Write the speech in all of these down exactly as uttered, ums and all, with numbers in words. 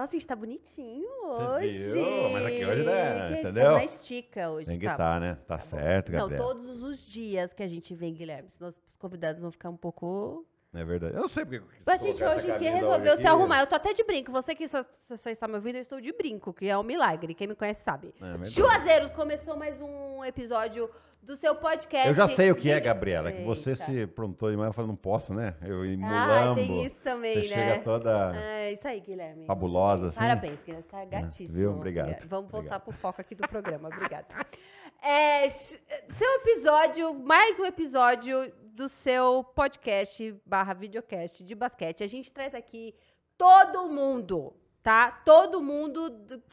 Nossa, a gente tá bonitinho hoje. Viu? Mas aqui hoje, né? Que entendeu? A gente tá na estica hoje. Tem que estar, tá, tá, né? Tá, tá certo, Gabriela. Não, todos os dias que a gente vem, Guilherme, senão os convidados vão ficar um pouco... É verdade. Eu não sei porque... A gente hoje aqui resolveu se arrumar. Eu tô até de brinco. Você que só, só está me ouvindo, eu estou de brinco, que é um milagre. Quem me conhece sabe. É, Juazeiros, começou mais um episódio do seu podcast. Eu já sei o que é, Gabriela, que você Eita. se prontou demais. Eu falei, não posso, né? Eu emulambo. Ah, tem isso também, você, né? Chega toda... É isso aí, Guilherme. Fabulosa, assim. Parabéns, Guilherme. Tá gatíssimo. Viu? Obrigado. Guilherme. Vamos voltar pro foco aqui do programa. Obrigado. É, seu episódio, mais um episódio... do seu podcast barra videocast de basquete. A gente traz aqui todo mundo, tá? Todo mundo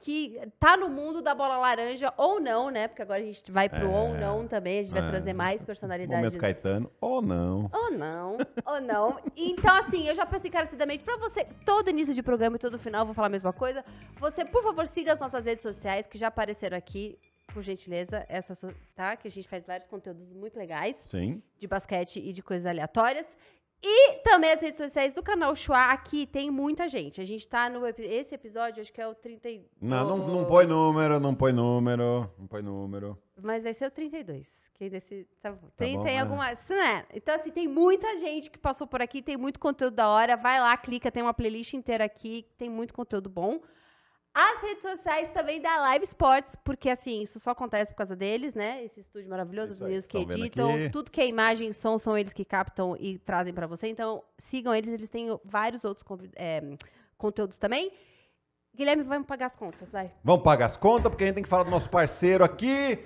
que tá no mundo da bola laranja ou não, né? Porque agora a gente vai pro é, ou não também, a gente é, vai trazer mais personalidades. Momento Caetano, ou não. Ou não, ou não. Então, assim, eu já pensei encarecidamente pra você, todo início de programa e todo final, vou falar a mesma coisa. Você, por favor, siga as nossas redes sociais, que já apareceram aqui. Por gentileza, essa, tá? Que a gente faz vários conteúdos muito legais. Sim. De basquete e de coisas aleatórias. E também as redes sociais do canal Chuá. Aqui tem muita gente. A gente tá no... Esse episódio, acho que é o trinta e dois. Não, não, não põe número, não põe número, não põe número. Mas vai ser o trinta e dois. Que desse, tá bom. trinta tá bom, e é. alguma... Então, assim, tem muita gente que passou por aqui. Tem muito conteúdo da hora. Vai lá, clica. Tem uma playlist inteira aqui. Tem muito conteúdo bom. As redes sociais também da Live Sports, porque assim, isso só acontece por causa deles, né? Esse estúdio maravilhoso, os meninos que editam, aqui. Tudo que é imagem e som, são eles que captam e trazem pra você. Então, sigam eles, eles têm vários outros é, conteúdos também. Guilherme, vamos pagar as contas, vai. Vamos pagar as contas, porque a gente tem que falar do nosso parceiro aqui,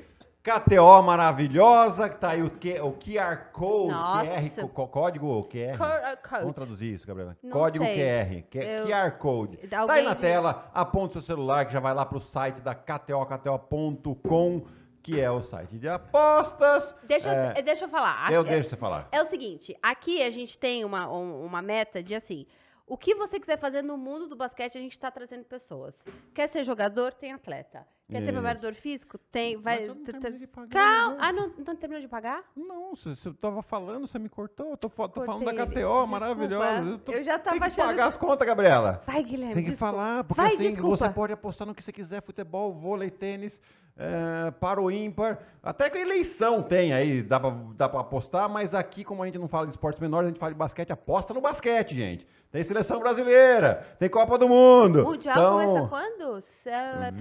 K T O maravilhosa, que tá aí o, Q, o Q R Code, Q R, código ou Q R? Code. Vamos traduzir isso, Gabriela. Não código sei. Q R, Eu... Q R Code. Tá aí na de... tela, aponta o seu celular que já vai lá pro site da K T O, K T O ponto com. Que é o site de apostas. Deixa, é, eu, deixa eu falar. Eu é, deixo você falar. É o seguinte, aqui a gente tem uma, uma meta de assim... O que você quiser fazer no mundo do basquete, a gente está trazendo pessoas. Quer ser jogador? Tem atleta. Quer Isso. ser preparador físico? Tem. Vai, não de pagar, Cal... Ah, não, não terminou de pagar? Não, você estava falando, você me cortou. Eu tô, tô falando da K T O, desculpa, maravilhosa. Eu, tô... eu já estava achando. Tem que pagar que... as contas, Gabriela. Vai, Guilherme. Tem que desculpa. falar, porque Vai, assim desculpa. você pode apostar no que você quiser: futebol, vôlei, tênis. É, para o ímpar, até que eleição tem aí, dá pra, dá pra apostar, mas aqui, como a gente não fala de esportes menores, a gente fala de basquete, aposta no basquete, gente. Tem seleção brasileira, tem Copa do Mundo. O Mundial então, começa quando?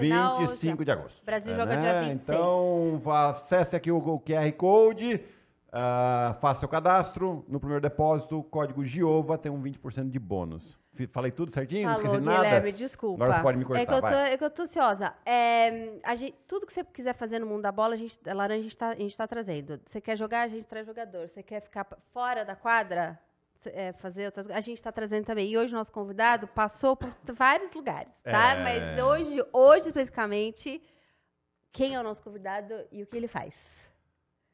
Final, vinte e cinco de agosto. Brasil é, joga né? dia vinte e seis. Então, acesse aqui o Q R Code, uh, faça seu cadastro, no primeiro depósito, código Giova, tem um vinte por cento de bônus. Falei tudo certinho? Falou, não esqueci nada? Guilherme, desculpa. Agora você pode me cortar, é que eu tô, vai. É que eu tô ansiosa. É, a gente, tudo que você quiser fazer no mundo da bola, a gente, a laranja, a gente, tá, a gente tá trazendo. Você quer jogar, a gente traz jogador. Você quer ficar fora da quadra, é, fazer outras coisas, a gente tá trazendo também. E hoje o nosso convidado passou por vários lugares, tá? É... Mas hoje, hoje, basicamente, quem é o nosso convidado e o que ele faz?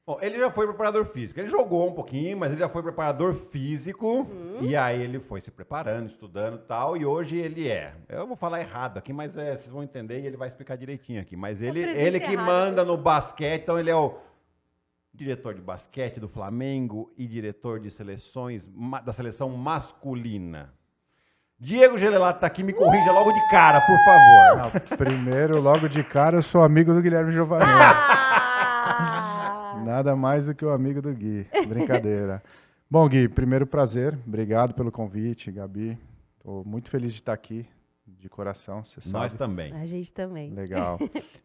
Bom, ele já foi preparador físico, ele jogou um pouquinho, mas ele já foi preparador físico, uhum. E aí ele foi se preparando, estudando e tal, e hoje ele é, eu vou falar errado aqui, mas é, vocês vão entender e ele vai explicar direitinho aqui, mas ele, ele que errado. manda no basquete, então ele é o diretor de basquete do Flamengo e diretor de seleções, da seleção masculina. Diego Gelato tá aqui, me corrija logo de cara, por favor. Não, primeiro, logo de cara, eu sou amigo do Guilherme Giovanni. Ah! Nada mais do que o amigo do Gui. Brincadeira. Bom, Gui, primeiro prazer. Obrigado pelo convite, Gabi. Estou muito feliz de estar aqui, de coração, você sabe. Nós também. A gente também. Legal.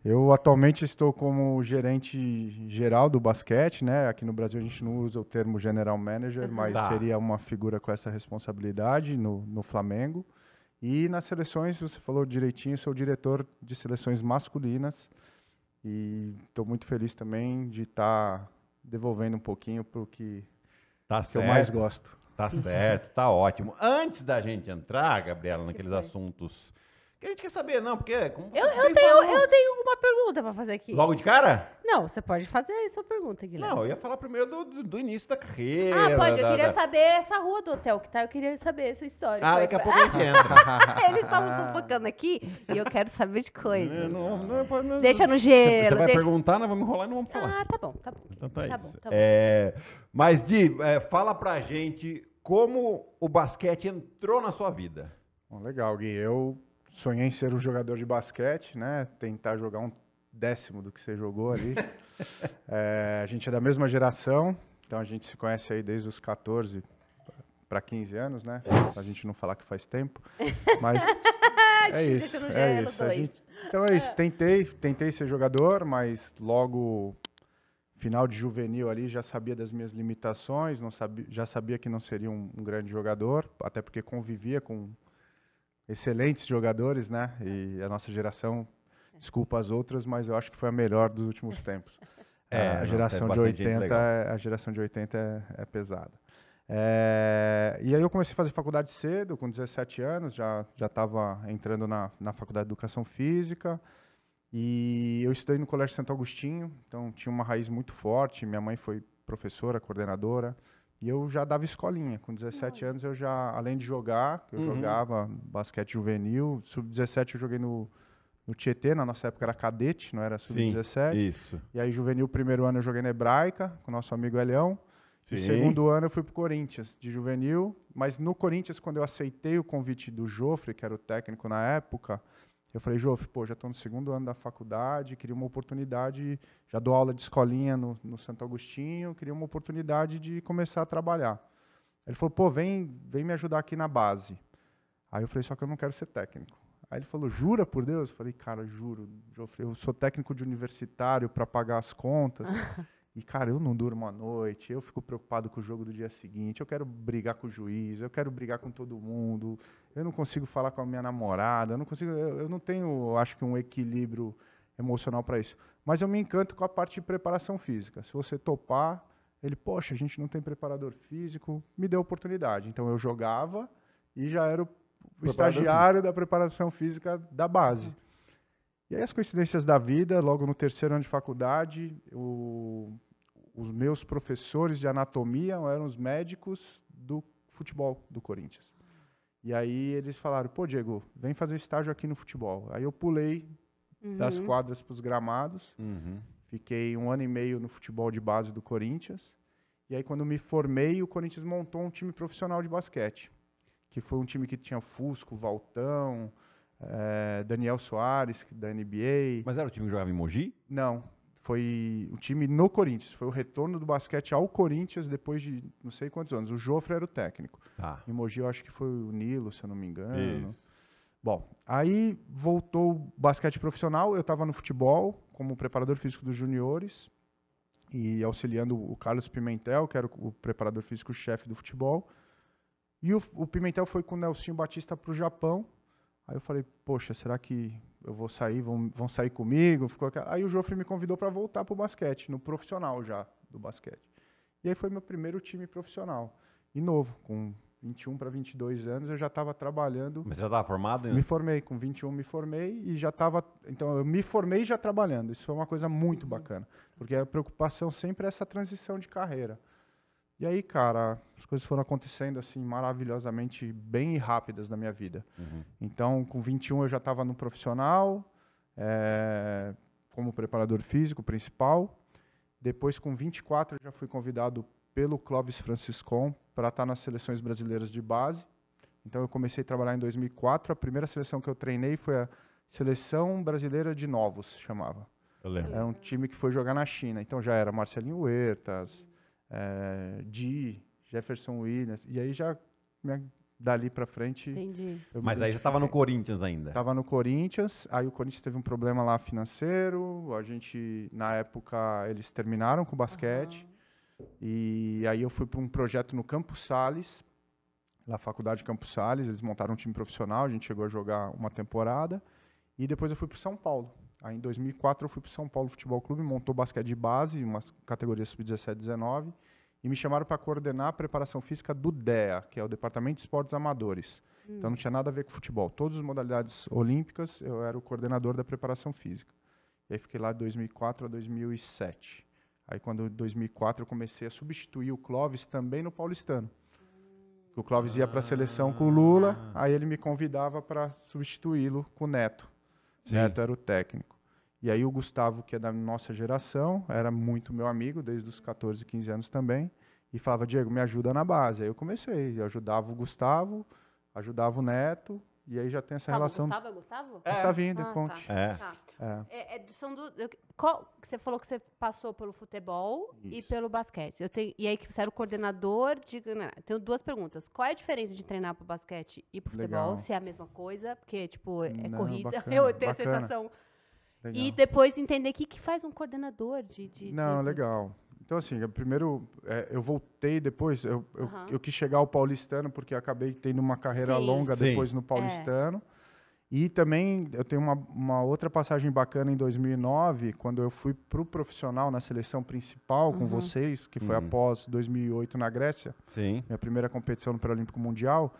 Eu atualmente estou como gerente geral do basquete, né? Aqui no Brasil a gente não usa o termo general manager, mas tá. seria uma figura com essa responsabilidade no, no Flamengo. E nas seleções, você falou direitinho, sou diretor de seleções masculinas. E estou muito feliz também de estar tá devolvendo um pouquinho para o que, tá que eu mais gosto. Tá certo, tá ótimo. Antes da gente entrar, Gabriela, naqueles que assuntos que a gente quer saber, não, porque... Como eu, eu, tenho, eu tenho uma pergunta para fazer aqui. Logo de cara? Não, você pode fazer essa pergunta, Guilherme. Não, eu ia falar primeiro do, do, do início da carreira. Ah, pode, eu da, queria da... saber essa rua do hotel que tá, eu queria saber essa história. Ah, daqui a pouco a gente entra. Eles estavam sufocando aqui e eu quero saber de coisa. Não, não, não, não, deixa no gelo. Você vai deixa... perguntar, nós vamos enrolar e não vamos falar. Ah, tá bom, tá bom. Então tá, tá isso. Bom, tá bom. É, mas, Di, é, fala pra gente como o basquete entrou na sua vida. Bom, legal, Gui, eu... sonhei em ser um jogador de basquete, né? Tentar jogar um décimo do que você jogou ali. É, a gente é da mesma geração, então a gente se conhece aí desde os quatorze para quinze anos, né? A gente não falar que faz tempo, mas é isso, é isso. A gente, então é isso, tentei, tentei ser jogador, mas logo final de juvenil ali já sabia das minhas limitações, não sabia, já sabia que não seria um, um grande jogador, até porque convivia com excelentes jogadores, né? E a nossa geração, desculpa as outras, mas eu acho que foi a melhor dos últimos tempos. É, a, geração não, oitenta, a geração de oitenta é, é pesada. É, e aí eu comecei a fazer faculdade cedo, com dezessete anos, já já estava entrando na, na faculdade de Educação Física, e eu estudei no Colégio Santo Agostinho, então tinha uma raiz muito forte, minha mãe foi professora, coordenadora, e eu já dava escolinha, com dezessete anos eu já, além de jogar, eu uhum. jogava basquete juvenil, sub dezessete eu joguei no... No Tietê, na nossa época era cadete, não era sub dezessete. Isso. E aí, juvenil, primeiro ano eu joguei na Hebraica, com o nosso amigo Elião. Sim. E segundo ano eu fui pro Corinthians, de juvenil. Mas no Corinthians, quando eu aceitei o convite do Joffre, que era o técnico na época, eu falei, Joffre, pô, já estou no segundo ano da faculdade, queria uma oportunidade, já dou aula de escolinha no, no Santo Agostinho, queria uma oportunidade de começar a trabalhar. Ele falou, pô, vem, vem me ajudar aqui na base. Aí eu falei, só que eu não quero ser técnico. Aí ele falou, jura por Deus? Eu falei, cara, juro, Joffre, eu sou técnico de universitário para pagar as contas. E, cara, eu não durmo à noite, eu fico preocupado com o jogo do dia seguinte, eu quero brigar com o juiz, eu quero brigar com todo mundo, eu não consigo falar com a minha namorada, eu não consigo, eu, eu não tenho, acho que, um equilíbrio emocional para isso. Mas eu me encanto com a parte de preparação física. Se você topar, ele, poxa, a gente não tem preparador físico, me deu oportunidade. Então eu jogava e já era o o estagiário da preparação física da base. E aí as coincidências da vida, logo no terceiro ano de faculdade, o, os meus professores de anatomia eram os médicos do futebol do Corinthians. E aí eles falaram, pô, Diego, vem fazer estágio aqui no futebol. Aí eu pulei uhum. das quadras para os gramados, uhum. fiquei um ano e meio no futebol de base do Corinthians, e aí quando me formei, o Corinthians montou um time profissional de basquete, que foi um time que tinha Fusco, Valtão, é, Daniel Soares, da N B A. Mas era o time que jogava em Mogi? Não, foi o time no Corinthians, foi o retorno do basquete ao Corinthians depois de não sei quantos anos. O Joffre era o técnico. Ah. Em Mogi eu acho que foi o Nilo, se eu não me engano. Isso. Bom, aí voltou o basquete profissional, eu estava no futebol como preparador físico dos juniores e auxiliando o Carlos Pimentel, que era o preparador físico-chefe do futebol. E o, o Pimentel foi com o Nelsinho Batista para o Japão. Aí eu falei, poxa, será que eu vou sair? Vão, vão sair comigo? Ficou aquela... Aí o Joffre me convidou para voltar para o basquete, no profissional já do basquete. E aí foi meu primeiro time profissional. E novo, com vinte e um para vinte e dois anos, eu já estava trabalhando. Mas você já estava formado? Hein? Me formei, com vinte e um me formei e já estava... Então, eu me formei já trabalhando. Isso foi uma coisa muito bacana, porque a preocupação sempre é essa transição de carreira. E aí, cara, as coisas foram acontecendo assim maravilhosamente bem e rápidas na minha vida. Uhum. Então, com vinte e um eu já estava no profissional, é, como preparador físico principal. Depois, com vinte e quatro, eu já fui convidado pelo Clóvis Franciscon para estar nas seleções brasileiras de base. Então, eu comecei a trabalhar em dois mil e quatro. A primeira seleção que eu treinei foi a Seleção Brasileira de Novos, chamava. Eu lembro. Era um time que foi jogar na China. Então, já era Marcelinho Huertas... É, de Jefferson Williams, e aí já minha, dali pra frente... Entendi. Mas aí já tava no Corinthians ainda? Tava no Corinthians, aí o Corinthians teve um problema lá financeiro, a gente, na época, eles terminaram com o basquete, uhum. e aí eu fui para um projeto no Campos Salles, na faculdade Campos Salles, eles montaram um time profissional, a gente chegou a jogar uma temporada, e depois eu fui pro São Paulo. Aí, em dois mil e quatro, eu fui para o São Paulo Futebol Clube, montou basquete de base, uma categoria sub dezessete, dezenove, e me chamaram para coordenar a preparação física do D E A, que é o Departamento de Esportes Amadores. Hum. Então, não tinha nada a ver com futebol. Todas as modalidades olímpicas, eu era o coordenador da preparação física. E aí, fiquei lá de dois mil e quatro a dois mil e sete. Aí, quando em dois mil e quatro, eu comecei a substituir o Clóvis também no Paulistano. O Clóvis ah. ia para a seleção com o Lula, aí ele me convidava para substituí-lo com o Neto. Sim. Neto era o técnico. E aí o Gustavo, que é da nossa geração, era muito meu amigo, desde os quatorze, quinze anos também, e falava, Diego, me ajuda na base. Aí eu comecei, eu ajudava o Gustavo, ajudava o Neto, E aí já tem essa Gustavo, relação... Gustavo é Gustavo? É. Gustavinho, ah, Conte. Tá. É. Tá. É. É, é, são do, eu, qual, você falou que você passou pelo futebol Isso. e pelo basquete. Eu tenho, e aí que você era o coordenador de... Eu tenho duas perguntas. Qual é a diferença de treinar pro basquete e pro Legal. Futebol? Se é a mesma coisa? Porque, tipo, é Não, corrida. Bacana, eu tenho bacana. a sensação... Legal. E depois entender o que, que faz um coordenador de... de Não, de... legal. Então, assim, primeiro é, eu voltei depois, eu, eu, uhum. eu quis chegar ao Paulistano, porque acabei tendo uma carreira sim, longa sim. depois no Paulistano. É. E também eu tenho uma, uma outra passagem bacana em dois mil e nove, quando eu fui para o profissional na seleção principal com uhum. vocês, que foi uhum. após dois mil e oito na Grécia, sim. minha primeira competição no Pré-Olímpico Mundial,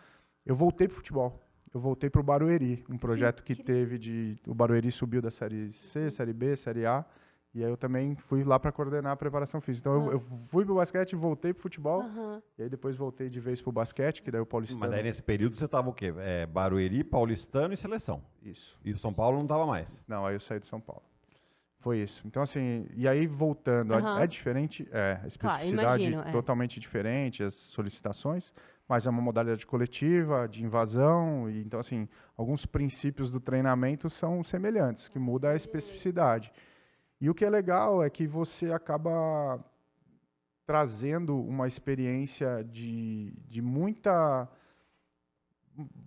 eu voltei para o futebol. Eu voltei para o Barueri, um projeto que, que teve de... O Barueri subiu da Série C, Série B, Série A, e aí eu também fui lá para coordenar a preparação física. Então, uhum. eu, eu fui para o basquete, voltei para o futebol, uhum. e aí depois voltei de vez para o basquete, que daí o Paulistano... Mas daí nesse período você estava o quê? É, Barueri, Paulistano e Seleção. Isso. E o São Paulo não estava mais? Não, aí eu saí de São Paulo. Foi isso. Então, assim, e aí voltando, uhum. é diferente, é, a especificidade ah, imagino, totalmente é. diferente, as solicitações... Mas é uma modalidade coletiva, de invasão, e então, assim, alguns princípios do treinamento são semelhantes, que muda a especificidade. E o que é legal é que você acaba trazendo uma experiência de, de muita...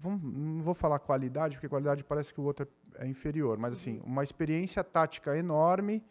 Não vou falar qualidade, porque qualidade parece que o outro é inferior, mas, assim, uma experiência tática enorme,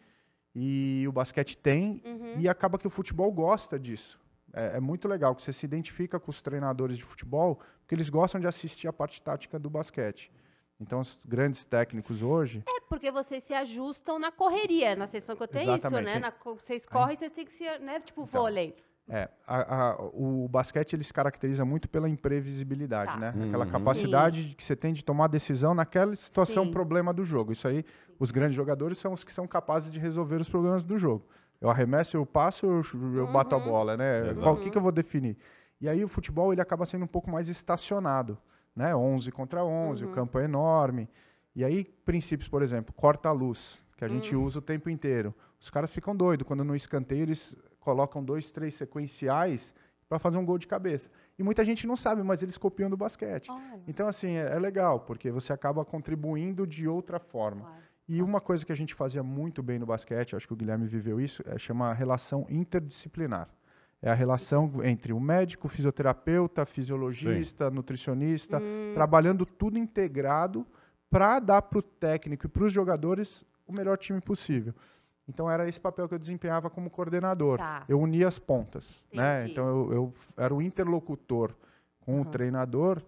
e o basquete tem, uhum. e acaba que o futebol gosta disso. É, é muito legal que você se identifica com os treinadores de futebol, porque eles gostam de assistir a parte tática do basquete. Então, os grandes técnicos hoje... É, porque vocês se ajustam na correria, na sessão que eu tenho Exatamente. Isso, né? Na, vocês correm, vocês têm que ser, né? Tipo, então, vôlei. É, a, a, o basquete, ele se caracteriza muito pela imprevisibilidade, tá. né? Aquela uhum. capacidade Sim. que você tem de tomar decisão naquela situação, Sim. problema do jogo. Isso aí, os grandes jogadores são os que são capazes de resolver os problemas do jogo. Eu arremesso, eu passo, eu, eu uhum. bato a bola, né? Qual, o que, que eu vou definir? E aí o futebol, ele acaba sendo um pouco mais estacionado, né? onze contra onze, uhum. o campo é enorme. E aí, princípios, por exemplo, corta-luz, que a uhum. gente usa o tempo inteiro. Os caras ficam doidos quando no escanteio eles colocam dois, três sequenciais para fazer um gol de cabeça. E muita gente não sabe, mas eles copiam do basquete. Olha. Então, assim, é, é legal, porque você acaba contribuindo de outra forma. Claro. E uma coisa que a gente fazia muito bem no basquete, acho que o Guilherme viveu isso, é chamar relação interdisciplinar. É a relação entre o médico, o fisioterapeuta, fisiologista, Sim. nutricionista, hum. trabalhando tudo integrado para dar para o técnico e para os jogadores o melhor time possível. Então, era esse papel que eu desempenhava como coordenador. Tá. Eu unia as pontas. Né? Então, eu, eu era o interlocutor com uhum. o treinador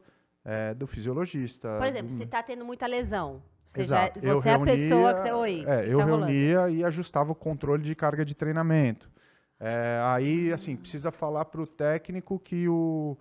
é, do fisiologista. Por exemplo, do... se está tendo muita lesão... Você, Exato. Já, você eu reunia, é a pessoa que você oi, é, que eu tá reunia rolando. E ajustava o controle de carga de treinamento. É, aí, assim, precisa falar para o técnico que o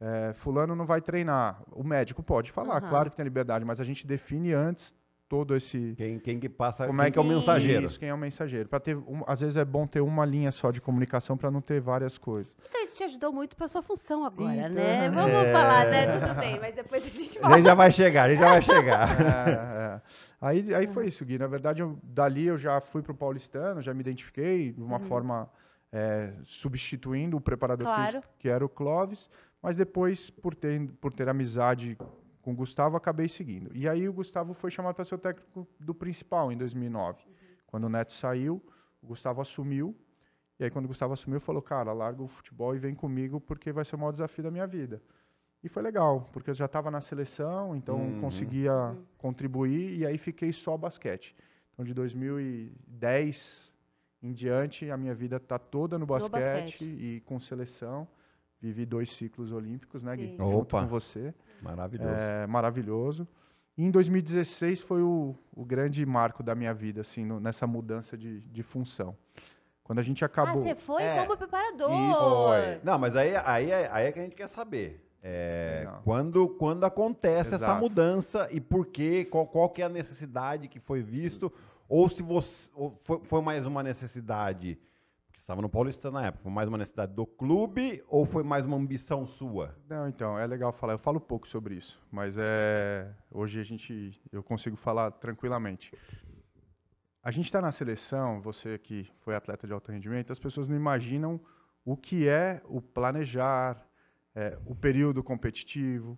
é, fulano não vai treinar. O médico pode falar, uhum. claro que tem liberdade, mas a gente define antes todo esse... Quem, quem que passa... Como é que é o mensageiro. Isso, quem é o mensageiro. Pra ter um, às vezes é bom ter uma linha só de comunicação para não ter várias coisas. Então, te ajudou muito para sua função agora, então, né? Vamos é... falar, né? Tudo bem, mas depois a gente volta. A gente já vai chegar, a gente já vai chegar. É, é. Aí, aí foi isso, Gui. Na verdade, eu, dali eu já fui para o Paulistano, já me identifiquei de uma uhum. forma é, substituindo o preparador claro. Físico, que era o Clóvis, mas depois, por ter, por ter amizade com o Gustavo, acabei seguindo. E aí o Gustavo foi chamado para ser o técnico do principal em dois mil e nove. Uhum. Quando o Neto saiu, o Gustavo assumiu. E aí, quando o Gustavo assumiu, falou, cara, larga o futebol e vem comigo, porque vai ser o maior desafio da minha vida. E foi legal, porque eu já estava na seleção, então uhum. conseguia uhum. contribuir, e aí fiquei só basquete. Então, de dois mil e dez em diante, a minha vida está toda no basquete, no basquete e com seleção. Vivi dois ciclos olímpicos, né, Gui? Sim. Junto Opa. Com você. Maravilhoso. É, maravilhoso. E em dois mil e dezesseis foi o, o grande marco da minha vida, assim, no, nessa mudança de, de função. Quando a gente acabou... Ah, você foi é. Como preparador. Isso. Não, mas aí, aí, aí é que a gente quer saber. É, quando, quando acontece Exato. Essa mudança e por quê, qual, qual que é a necessidade que foi visto, ou se você, ou foi, foi mais uma necessidade, porque você estava no Paulistano na época, foi mais uma necessidade do clube ou foi mais uma ambição sua? Não, então, é legal falar, eu falo pouco sobre isso, mas é, hoje a gente, eu consigo falar tranquilamente. A gente está na seleção, você que foi atleta de alto rendimento, as pessoas não imaginam o que é o planejar, é, o período competitivo,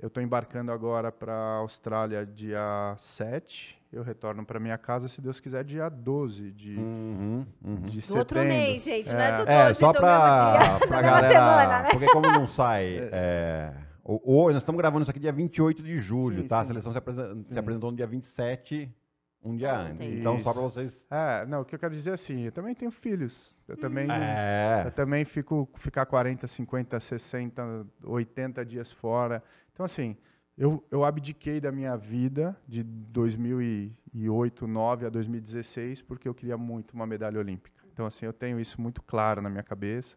Eu estou embarcando agora para a Austrália dia sete. Eu retorno para minha casa, se Deus quiser, dia doze de, uhum, uhum. de setembro. Do outro mês, gente, é, não é do doze, é, só do pra, pra galera, semana, né? Porque como não sai... É, o, o, nós estamos gravando isso aqui dia vinte e oito de julho, sim, tá? Sim. A seleção se, apresen, se apresentou no dia vinte e sete... Um dia antes. Então, isso. Só pra vocês... É, não, o que eu quero dizer é assim, eu também tenho filhos. Eu hum. também, é. eu também fico, ficar quarenta, cinquenta, sessenta, oitenta dias fora. Então, assim, eu, eu abdiquei da minha vida de dois mil e oito, dois mil e nove a dois mil e dezesseis, porque eu queria muito uma medalha olímpica. Então, assim, eu tenho isso muito claro na minha cabeça.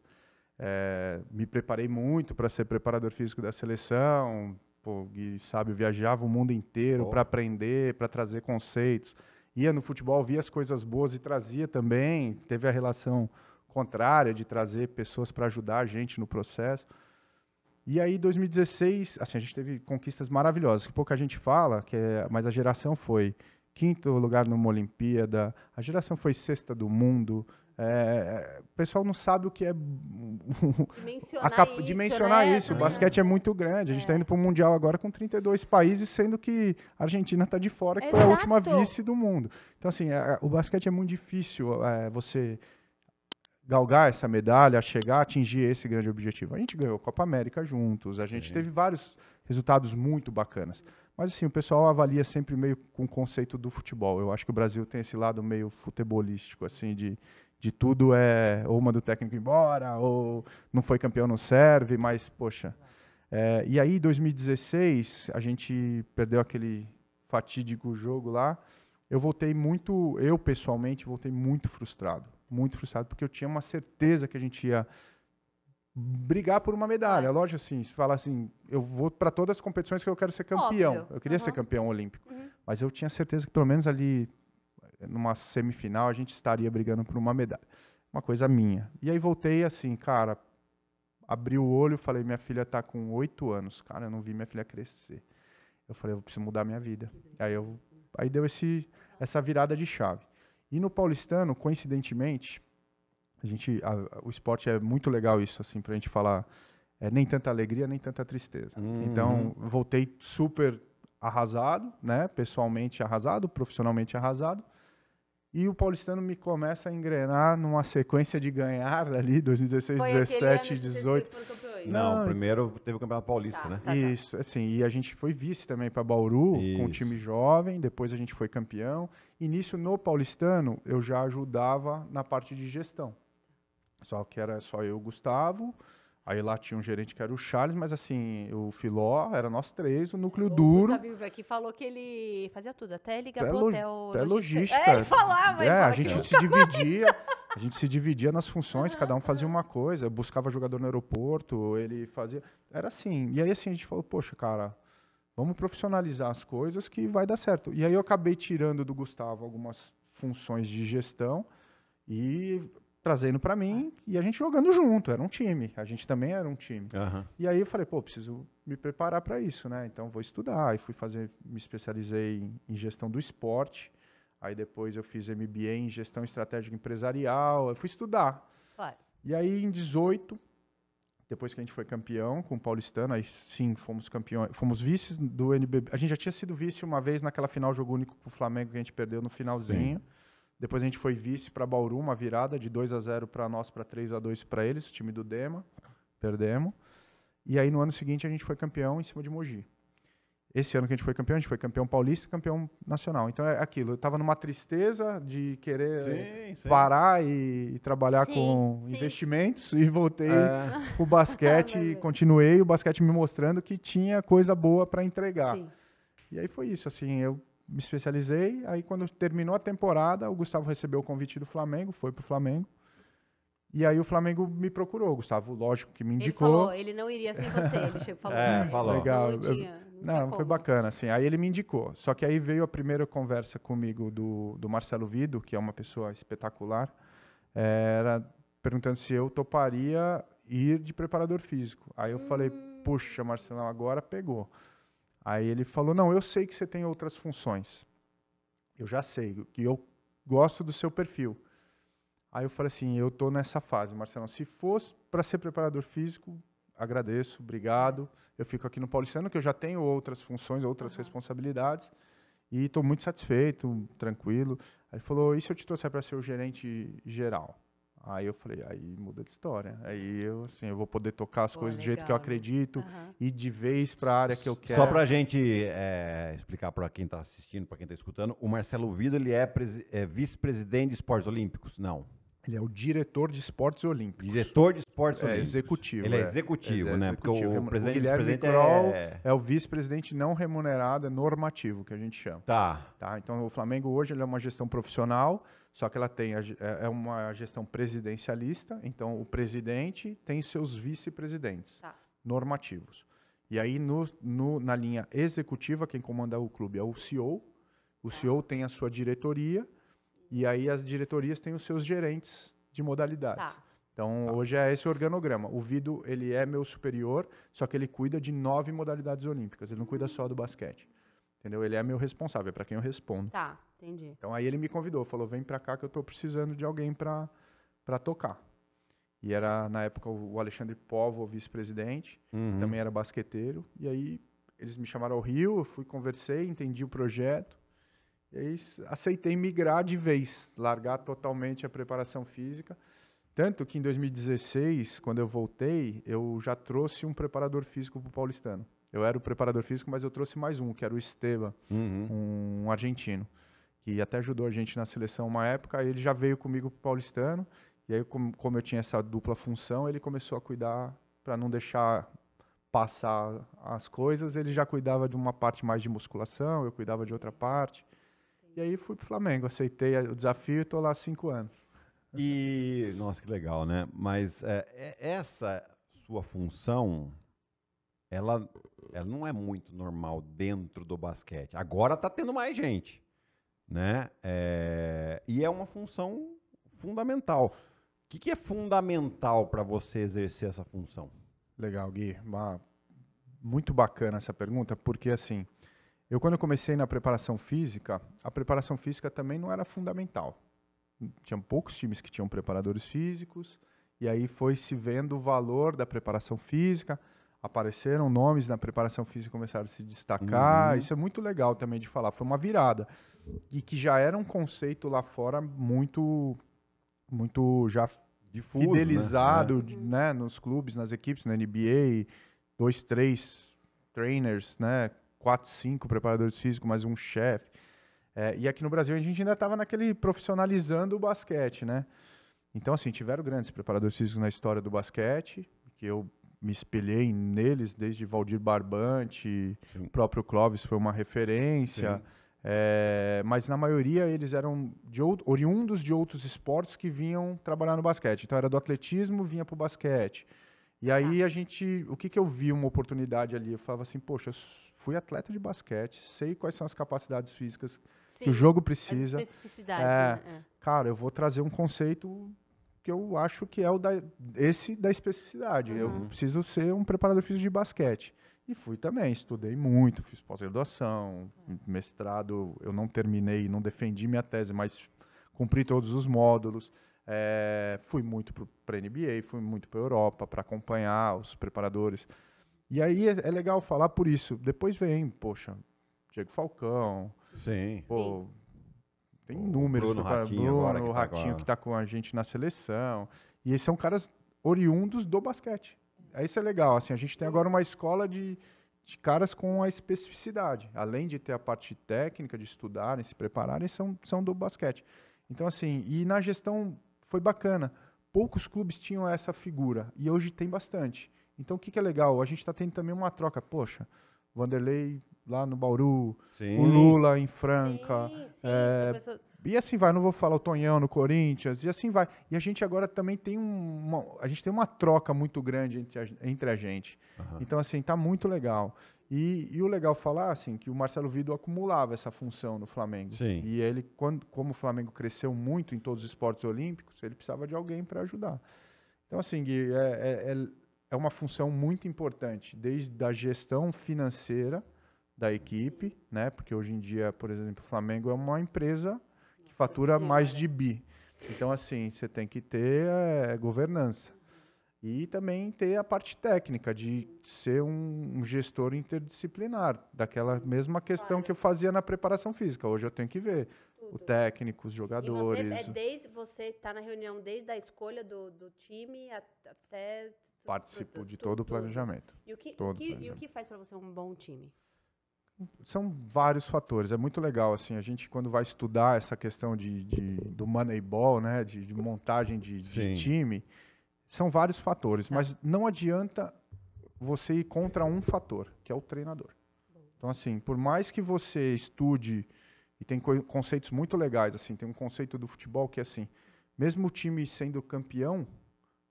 É, me preparei muito para ser preparador físico da seleção... Pô, e, sabe, eu viajava o mundo inteiro para aprender, para trazer conceitos. Ia no futebol, via as coisas boas e trazia também. Teve a relação contrária de trazer pessoas para ajudar a gente no processo. E aí, dois mil e dezesseis, assim, a gente teve conquistas maravilhosas, que pouca gente fala, que é, mas a geração foi quinto lugar numa Olimpíada, a geração foi sexta do mundo... É, o pessoal não sabe o que é dimensionar a isso, dimensionar né? isso. O basquete é muito grande. A gente está é. indo para o Mundial agora com trinta e dois países, sendo que a Argentina está de fora, que Exato. foi a última vice do mundo. Então, assim, a, o basquete é muito difícil é, você galgar essa medalha, chegar, atingir esse grande objetivo. A gente ganhou a Copa América juntos, a gente é. teve vários resultados muito bacanas. Mas, assim, o pessoal avalia sempre meio com o conceito do futebol. Eu acho que o Brasil tem esse lado meio futebolístico, assim, de... De tudo é ou manda o técnico embora, ou não foi campeão, não serve, mas, poxa. É, e aí, em dois mil e dezesseis, a gente perdeu aquele fatídico jogo lá. Eu voltei muito, eu pessoalmente, voltei muito frustrado. Muito frustrado, porque eu tinha uma certeza que a gente ia brigar por uma medalha. Lógico, assim, se falar assim, eu vou para todas as competições que eu quero ser campeão. Óbvio. Eu queria uhum. ser campeão olímpico. Uhum. Mas eu tinha certeza que pelo menos ali... numa semifinal, a gente estaria brigando por uma medalha. Uma coisa minha. E aí voltei assim, cara, abri o olho, falei, minha filha tá com oito anos, cara, eu não vi minha filha crescer. Eu falei, eu preciso mudar minha vida. Aí, eu, aí deu esse, essa virada de chave. E no Paulistano, coincidentemente, a gente, a, o esporte é muito legal isso, assim, pra gente falar, é, nem tanta alegria, nem tanta tristeza. Uhum. Então, voltei super arrasado, né, pessoalmente arrasado, profissionalmente arrasado. E o Paulistano me começa a engrenar numa sequência de ganhar ali, dois mil e dezesseis, dezessete, dezoito... Não, Não, primeiro teve o Campeonato Paulista, tá, né? Tá, tá. Isso, assim, e a gente foi vice também para Bauru, Isso. com um time jovem, depois a gente foi campeão. E nisso, no Paulistano, eu já ajudava na parte de gestão. Só que era só eu, Gustavo, aí lá tinha um gerente que era o Charles, mas assim, o Filó, era nós três, o núcleo o duro. O Gustavo aqui falou que ele fazia tudo, até ligar pro hotel. Até logística. É, ele falava. É, ele a gente se dividia, a gente se dividia nas funções, uhum, cada um fazia uma coisa, eu buscava jogador no aeroporto, ele fazia, era assim. E aí assim, a gente falou, poxa, cara, vamos profissionalizar as coisas que vai dar certo. E aí eu acabei tirando do Gustavo algumas funções de gestão e... trazendo para mim e a gente jogando junto, era um time, a gente também era um time. Uhum. E aí eu falei, pô, preciso me preparar para isso, né? Então vou estudar. E fui fazer, me especializei em gestão do esporte, aí depois eu fiz M B A em gestão estratégica empresarial, eu fui estudar. Claro. E aí em dezoito, depois que a gente foi campeão com o Paulistano, aí sim, fomos campeões, fomos vices do N B B. A gente já tinha sido vice uma vez naquela final jogo único com o Flamengo que a gente perdeu no finalzinho. Sim. Depois a gente foi vice para Bauru, uma virada de dois a zero para nós, para três a dois para eles, o time do Dema, perdemos. E aí no ano seguinte a gente foi campeão em cima de Mogi. Esse ano que a gente foi campeão, a gente foi campeão paulista e campeão nacional. Então é aquilo, eu estava numa tristeza de querer sim, sim. parar e, e trabalhar sim, com sim. investimentos e voltei é. pro basquete e continuei o basquete me mostrando que tinha coisa boa para entregar. Sim. E aí foi isso, assim, eu... me especializei, aí quando terminou a temporada, o Gustavo recebeu o convite do Flamengo, foi pro Flamengo, e aí o Flamengo me procurou, o Gustavo, lógico, que me indicou. Ele falou, ele não iria sem você, ele chegou falando. É, falou. Legal. Não, eu, não, não foi bacana, assim, aí ele me indicou, só que aí veio a primeira conversa comigo do, do Marcelo Vido, que é uma pessoa espetacular, era perguntando se eu toparia ir de preparador físico. Aí eu hum. falei, puxa, Marcelão, agora pegou. Aí ele falou, não, eu sei que você tem outras funções. Eu já sei, que eu gosto do seu perfil. Aí eu falei assim, eu estou nessa fase, Marcelão, se fosse para ser preparador físico, agradeço, obrigado. Eu fico aqui no Paulistano, que eu já tenho outras funções, outras uhum. responsabilidades, e estou muito satisfeito, tranquilo. Aí ele falou, e se eu te trouxer para ser o gerente geral? Aí eu falei, aí muda de história. Aí eu, assim, eu vou poder tocar as Pô, coisas legal. do jeito que eu acredito uhum. e de vez para a área que eu quero. Só para a gente é, explicar para quem está assistindo, para quem está escutando, o Marcelo Vido, ele é, é vice-presidente de esportes olímpicos? Não. Ele é o diretor de esportes olímpicos. Diretor de esportes é, olímpicos. Executivo, ele é, é executivo. Ele é executivo, né? Porque executivo, o, o presidente, o Guilherme presidente Kroll é... é o vice-presidente não remunerado, é normativo, que a gente chama. Tá. Tá. Então, o Flamengo hoje ele é uma gestão profissional, só que ela tem a, é uma gestão presidencialista, então o presidente tem seus vice-presidentes tá. normativos. E aí, no, no, na linha executiva, quem comanda o clube é o C E O. O C E O tem a sua diretoria. E aí as diretorias têm os seus gerentes de modalidades. Tá. Então, tá. hoje é esse organograma. O Vido, ele é meu superior, só que ele cuida de nove modalidades olímpicas. Ele não cuida só do basquete. Entendeu? Ele é meu responsável, é para quem eu respondo. Tá, entendi. Então, aí ele me convidou, falou, vem para cá que eu estou precisando de alguém para para tocar. E era, na época, o Alexandre Povo, o vice-presidente, uhum. também era basqueteiro. E aí eles me chamaram ao Rio, eu fui, conversei, entendi o projeto. E aí aceitei migrar de vez, largar totalmente a preparação física. Tanto que em dois mil e dezesseis, quando eu voltei, eu já trouxe um preparador físico para o Paulistano. Eu era o preparador físico, mas eu trouxe mais um, que era o Esteban, uhum. um argentino, que até ajudou a gente na seleção uma época. Ele já veio comigo para o Paulistano, e aí como eu tinha essa dupla função, ele começou a cuidar para não deixar passar as coisas. Ele já cuidava de uma parte mais de musculação, eu cuidava de outra parte. E aí fui pro Flamengo, aceitei o desafio e estou lá há cinco anos. E, nossa, que legal, né? Mas é, essa sua função, ela, ela não é muito normal dentro do basquete. Agora tá tendo mais gente, né? É, e é uma função fundamental. O que, que é fundamental para você exercer essa função? Legal, Gui. Muito bacana essa pergunta, porque assim... Eu, quando eu comecei na preparação física, a preparação física também não era fundamental. Tinha poucos times que tinham preparadores físicos, e aí foi se vendo o valor da preparação física, apareceram nomes na preparação física, começaram a se destacar, uhum. isso é muito legal também de falar, foi uma virada, e que já era um conceito lá fora muito, muito já difuso, fidelizado, né? Né? Nos clubes, nas equipes, na N B A, dois, três trainers, né? quatro, cinco preparadores físicos, mais um chefe. É, e aqui no Brasil a gente ainda estava naquele profissionalizando o basquete, né? Então, assim, tiveram grandes preparadores físicos na história do basquete, que eu me espelhei neles, desde Valdir Barbante, Sim. o próprio Clóvis foi uma referência, é, mas na maioria eles eram de outro, oriundos de outros esportes que vinham trabalhar no basquete. Então, era do atletismo, vinha para o basquete. E aí a gente, o que que eu vi uma oportunidade ali? Eu falava assim, poxa, eu fui atleta de basquete, sei quais são as capacidades físicas Sim, que o jogo precisa. As especificidades, é, né? É. Cara, eu vou trazer um conceito que eu acho que é o da, esse da especificidade. Uhum. Eu preciso ser um preparador físico de basquete. E fui também, estudei muito, fiz pós-graduação, uhum. mestrado, eu não terminei, não defendi minha tese, mas cumpri todos os módulos. É, fui muito para a N B A, fui muito para a Europa para acompanhar os preparadores. E aí é, é legal falar por isso. Depois vem, poxa, Diego Falcão. Sim. Pô, tem inúmeros. O Bruno Ratinho, Bruno, agora, o Ratinho que está com a gente na seleção. E eles são caras oriundos do basquete. Aí isso é legal. Assim, a gente tem agora uma escola de, de caras com a especificidade. Além de ter a parte técnica, de estudarem, se prepararem, são, são do basquete. Então, assim, e na gestão foi bacana. Poucos clubes tinham essa figura. E hoje tem bastante. Então, o que, que é legal? A gente está tendo também uma troca. Poxa, Vanderlei lá no Bauru, sim. o Lula em Franca. Sim, sim, é, pessoa... E assim vai, não vou falar o Tonhão no Corinthians, e assim vai. E a gente agora também tem uma, a gente tem uma troca muito grande entre a, entre a gente. Uhum. Então, assim, tá muito legal. E, e o legal falar, assim, que o Marcelo Vido acumulava essa função no Flamengo. Sim. E ele, quando, como o Flamengo cresceu muito em todos os esportes olímpicos, ele precisava de alguém para ajudar. Então, assim, Gui, é... é, é é uma função muito importante, desde a gestão financeira da equipe, né? Porque hoje em dia, por exemplo, o Flamengo é uma empresa que fatura mais de bi. Então, assim, você tem que ter é, governança. E também ter a parte técnica, de ser um, um gestor interdisciplinar, daquela mesma questão claro. que eu fazia na preparação física. Hoje eu tenho que ver Tudo. o técnico, os jogadores. E você é desde, você está na reunião desde a escolha do, do time até... Participo de todo o planejamento. E o que, o que, e o que faz para você um bom time? São vários fatores. É muito legal, assim, a gente quando vai estudar essa questão de, de, do Moneyball, né, de, de montagem de, de time, são vários fatores, tá. mas não adianta você ir contra um fator, que é o treinador. Então, assim, por mais que você estude, e tem conceitos muito legais, assim, tem um conceito do futebol que é assim, mesmo o time sendo campeão,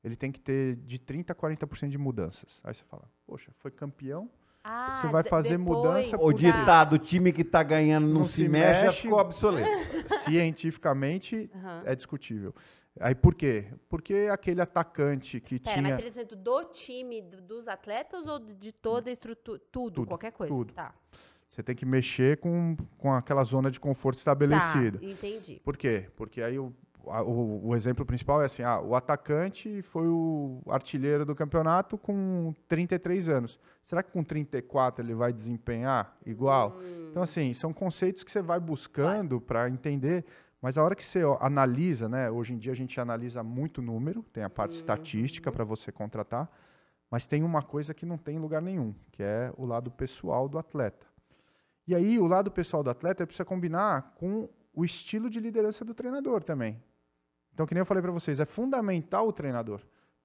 ele tem que ter de trinta a quarenta por cento de mudanças. Aí você fala, poxa, foi campeão? Ah, você vai fazer depois, mudança... O ditado, o time que está ganhando não, não se, se mexe, mexe, ficou obsoleto. Cientificamente, uhum. é discutível. Aí por quê? Porque aquele atacante que Pera, tinha... Mas trinta por cento do time, dos atletas ou de toda a estrutura? Tudo, tudo qualquer coisa? Tudo. Tá. Você tem que mexer com, com aquela zona de conforto estabelecida. Tá, entendi. Por quê? Porque aí o... O, o exemplo principal é assim, ah, o atacante foi o artilheiro do campeonato com trinta e três anos. Será que com trinta e quatro ele vai desempenhar igual? Hum. Então, assim, são conceitos que você vai buscando para entender, mas a hora que você ó, analisa, né, hoje em dia a gente analisa muito número, tem a parte hum. estatística para você contratar, mas tem uma coisa que não tem em lugar nenhum, que é o lado pessoal do atleta. E aí, o lado pessoal do atleta precisa combinar com o estilo de liderança do treinador também. Então, que nem eu falei para vocês, é fundamental o treinador.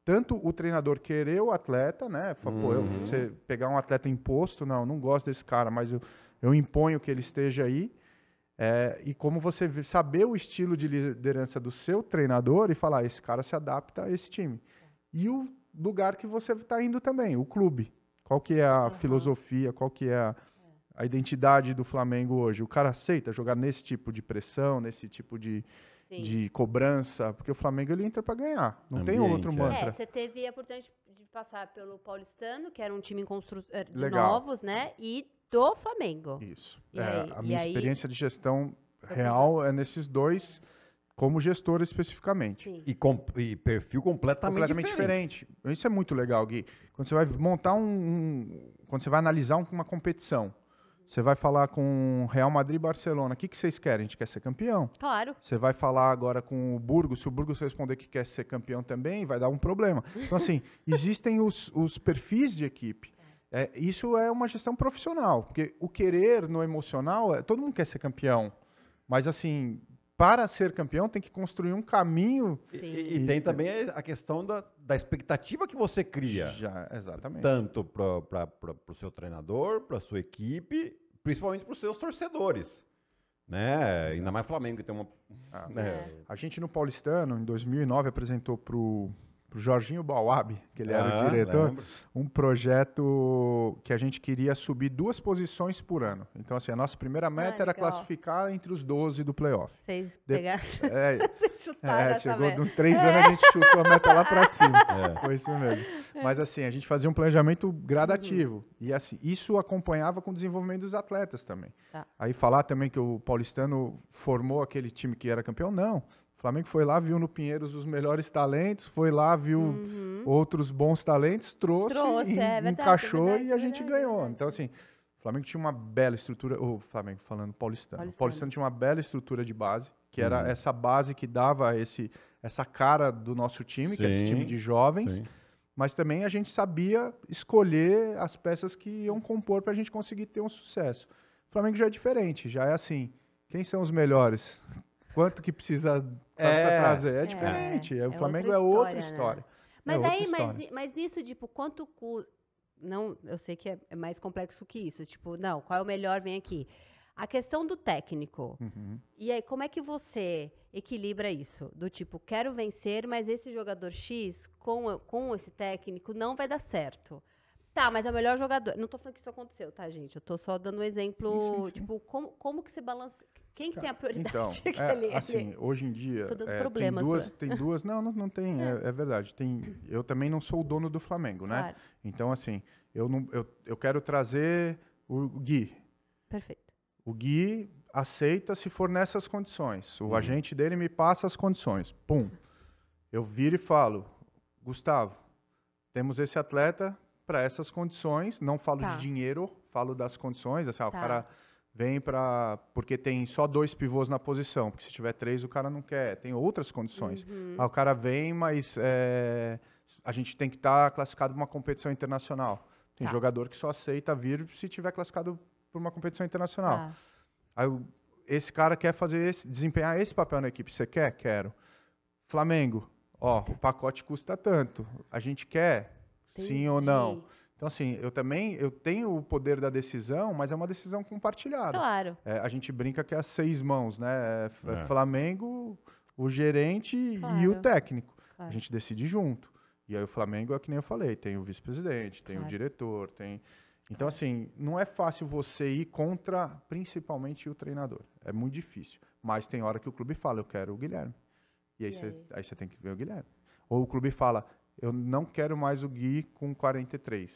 Tanto o treinador querer o atleta, né? Fala, uhum. pô, eu, você pegar um atleta imposto, não, não gosto desse cara, mas eu, eu imponho que ele esteja aí. É, e como você saber o estilo de liderança do seu treinador e falar, esse cara se adapta a esse time. E o lugar que você está indo também, o clube. Qual que é a uhum. filosofia, qual que é a, a identidade do Flamengo hoje? O cara aceita jogar nesse tipo de pressão, nesse tipo de... Sim. de cobrança, porque o Flamengo ele entra para ganhar, não Ambiente, tem outro mantra. É, você teve a oportunidade de passar pelo Paulistano, que era um time em constru... de novos, né, e do Flamengo. Isso, é, aí, a minha experiência aí... de gestão real é nesses dois, como gestor especificamente. E, com, e perfil completamente, completamente diferente. diferente. Isso é muito legal, Gui. Quando você vai montar um... um quando você vai analisar um, uma competição, você vai falar com Real Madrid e Barcelona, o que, que vocês querem? A gente quer ser campeão. Claro. Você vai falar agora com o Burgos, se o Burgos responder que quer ser campeão também, vai dar um problema. Então, assim, existem os, os perfis de equipe. É, isso é uma gestão profissional, porque o querer no emocional, é, todo mundo quer ser campeão, mas, assim, para ser campeão tem que construir um caminho. E, e, e tem também a questão da, da expectativa que você cria. Já, exatamente. Tanto para o seu treinador, para a sua equipe, principalmente para os seus torcedores. Né? Ainda mais Flamengo, que tem uma... Ah, né? é. A gente no Paulistano, em dois mil e nove, apresentou para o Jorginho Bauab, que ele ah, era o diretor, lembro. um projeto que a gente queria subir duas posições por ano. Então, assim, a nossa primeira meta ah, era legal. classificar entre os doze do playoff. Vocês de... pegaram? É, Vocês chutaram é chegou nos três anos, é. a gente chutou a meta lá pra cima. É. Foi isso mesmo. Mas, assim, a gente fazia um planejamento gradativo. Uhum. E, assim, isso acompanhava com o desenvolvimento dos atletas também. Tá. Aí, falar também que o Paulistano formou aquele time que era campeão, não. O Flamengo foi lá, viu no Pinheiros os melhores talentos, foi lá, viu uhum. outros bons talentos, trouxe, trouxe e é, verdade, encaixou é verdade, e a gente é ganhou. Então, assim, o Flamengo tinha uma bela estrutura, o Flamengo falando Paulistano, Paulistano. o Paulistano tinha uma bela estrutura de base, que era uhum. essa base que dava esse, essa cara do nosso time, sim, que é esse time de jovens, sim. mas também a gente sabia escolher as peças que iam compor para a gente conseguir ter um sucesso. O Flamengo já é diferente, já é assim, quem são os melhores? Quanto que precisa é, trazer? É diferente. É, o Flamengo é outra história. É outra história, né? Mas é aí, mas, mas nisso, tipo, quanto custa... Não, eu sei que é mais complexo que isso. Tipo, não, qual é o melhor? Vem aqui. A questão do técnico. Uhum. E aí, como é que você equilibra isso? Do tipo, quero vencer, mas esse jogador X, com, com esse técnico, não vai dar certo. Tá, mas é o melhor jogador. Não tô falando que isso aconteceu, tá, gente? Eu tô só dando um exemplo, sim, sim, sim. tipo, como, como que você balança... Quem que tem a prioridade? Então, é, ali, assim, ali. hoje em dia, é, tem, duas, pra... tem duas... Não, não, não tem, é, é verdade. Tem, eu também não sou o dono do Flamengo, né? Claro. Então, assim, eu, não, eu, eu quero trazer o Gui. Perfeito. O Gui aceita se for nessas condições. O hum. agente dele me passa as condições. Pum. Eu viro e falo, Gustavo, temos esse atleta para essas condições, não falo tá. de dinheiro, falo das condições, assim, ó, tá. o cara vem para... porque tem só dois pivôs na posição, porque se tiver três o cara não quer, tem outras condições. Uhum. Aí o cara vem, mas é, a gente tem que estar tá classificado para uma competição internacional. Tem tá. jogador que só aceita vir se tiver classificado para uma competição internacional. Tá. Aí esse cara quer fazer esse, desempenhar esse papel na equipe. Você quer? Quero. Flamengo, ó, o pacote custa tanto. A gente quer? Entendi. Sim ou não? Então, assim, eu também eu tenho o poder da decisão, mas é uma decisão compartilhada. Claro. É, a gente brinca que é as seis mãos, né? É é. Flamengo, o gerente claro. E o técnico. Claro. A gente decide junto. E aí o Flamengo é que nem eu falei, tem o vice-presidente, tem claro. O diretor, tem... Então, assim, não é fácil você ir contra, principalmente, o treinador. É muito difícil. Mas tem hora que o clube fala, eu quero o Guilherme. E aí você tem que ver o Guilherme. Ou o clube fala, eu não quero mais o Gui com quarenta e três.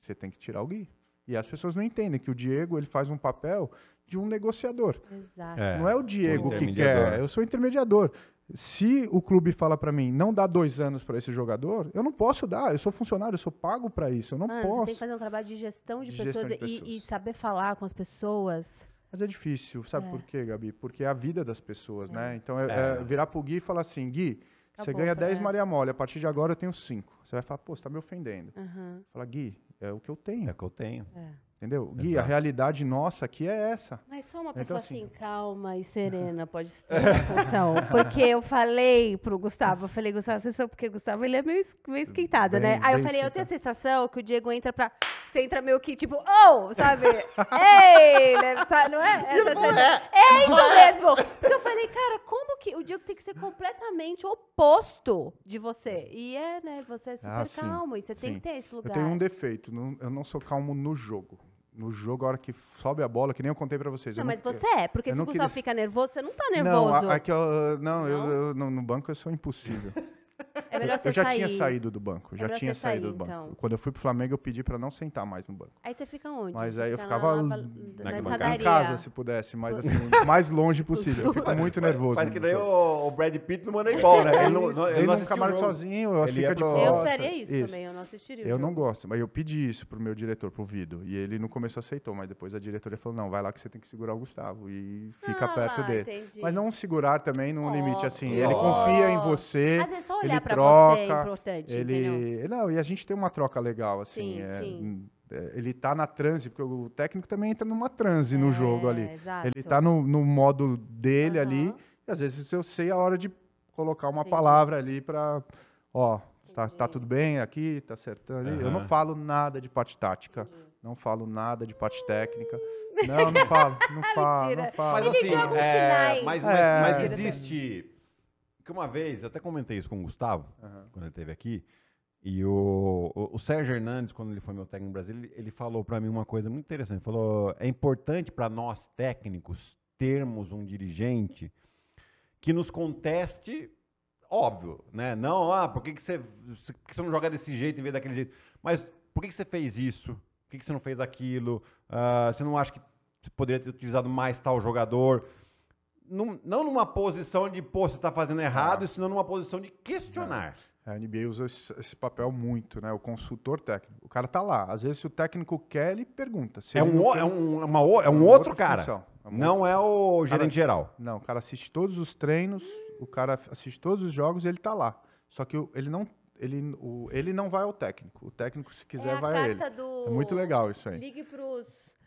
Você uhum. tem que tirar o Gui. E as pessoas não entendem que o Diego ele faz um papel de um negociador. Exato. É, não é o Diego que quer, eu sou intermediador. Se o clube fala para mim, não dá dois anos para esse jogador, eu não posso dar, eu sou funcionário, eu sou pago para isso, eu não Mano, posso. Você tem que fazer um trabalho de gestão de, de, pessoas, gestão de e, pessoas e saber falar com as pessoas. Mas é difícil, sabe é. Por quê, Gabi? Porque é a vida das pessoas, é. Né? Então, é, é, virar pro Gui e falar assim, Gui, você ganha dez Maria Mole, a partir de agora eu tenho cinco. Você vai falar, pô, você tá me ofendendo. Uhum. Fala, Gui, é o que eu tenho. É o que eu tenho. É. Entendeu? Gui, exato. A realidade nossa aqui é essa. Mas só uma pessoa então, assim, assim, calma e serena pode ter uma função. Porque eu falei pro Gustavo, eu falei, Gustavo, vocês são, porque o Gustavo ele é meio, meio esquentado, bem, né? Aí eu falei, esquentado. Eu tenho a sensação que o Diego entra pra... Você entra meio que tipo, oh, sabe? Ei, né? Não é? Essa não é. É isso mesmo. Porque eu falei, cara, como que o Diego tem que ser completamente oposto de você? E é, né? Você é super ah, calmo sim, e você sim. tem que ter esse lugar. Eu tenho um defeito, não, eu não sou calmo no jogo. No jogo, a hora que sobe a bola, que nem eu contei pra vocês. Não, não mas você é, porque se o Gustavo queria... fica nervoso, você não tá nervoso. Não, aqui eu, não, não? Eu, eu, no banco eu sou impossível. É melhor você eu já sair. tinha saído do banco, é já tinha saído sair, do banco. Então. Quando eu fui pro Flamengo, eu pedi pra não sentar mais no banco. Aí você fica onde? Mas você aí eu ficava lá, lá, na, na, na em casa, se pudesse, mas assim, mais longe possível. Eu fico muito nervoso. Mas que daí o Brad Pitt não manda embora, né? Ele não, não, ele ele não fica mais sozinho, eu fica de volta. Eu faria isso, isso também, eu não assistiria. Eu não gosto, mas eu pedi isso pro meu diretor, pro Vido, e ele no começo aceitou, mas depois a diretoria falou, não, vai lá que você tem que segurar o Gustavo e fica perto dele. Mas não segurar também num limite, assim, ele confia em você. Olhar para você é importante, ele não, e a gente tem uma troca legal, assim, sim, é, sim. ele tá na transe, porque o técnico também entra numa transe é, no jogo ali, exato. Ele tá no, no modo dele uhum. ali, e às vezes eu sei a hora de colocar uma entendi. Palavra ali para, ó, tá, tá tudo bem aqui, tá acertando ali, uhum. eu não falo nada de parte tática, entendi. Não falo nada de parte técnica, não, não falo, não falo, não falo. Mas assim, é, mas, mas, é, mas existe... Uma vez, eu até comentei isso com o Gustavo, uhum. quando ele esteve aqui, e o, o, o Sérgio Hernandes, quando ele foi meu técnico no Brasil, ele, ele falou para mim uma coisa muito interessante, ele falou, é importante para nós técnicos termos um dirigente que nos conteste, óbvio, né? Não, ah, por que, que, você, que você não joga desse jeito em vez daquele jeito? Mas por que, que você fez isso? Por que, que você não fez aquilo? Uh, você não acha que você poderia ter utilizado mais tal jogador? Num, não numa posição de, pô, você está fazendo errado, ah. senão numa posição de questionar. É. A N B A usa esse, esse papel muito, né? O consultor técnico. O cara tá lá. Às vezes, se o técnico quer, ele pergunta. Se é, ele um o, quer, é um, uma, o, é um outro cara. Função, é uma não outra. É o gerente cara, geral. Não, o cara assiste todos os treinos, o cara assiste todos os jogos e ele tá lá. Só que ele não... Ele, o, ele não vai ao técnico. O técnico, se quiser, é a vai a ele. Do... É muito legal isso aí. Ligue pros...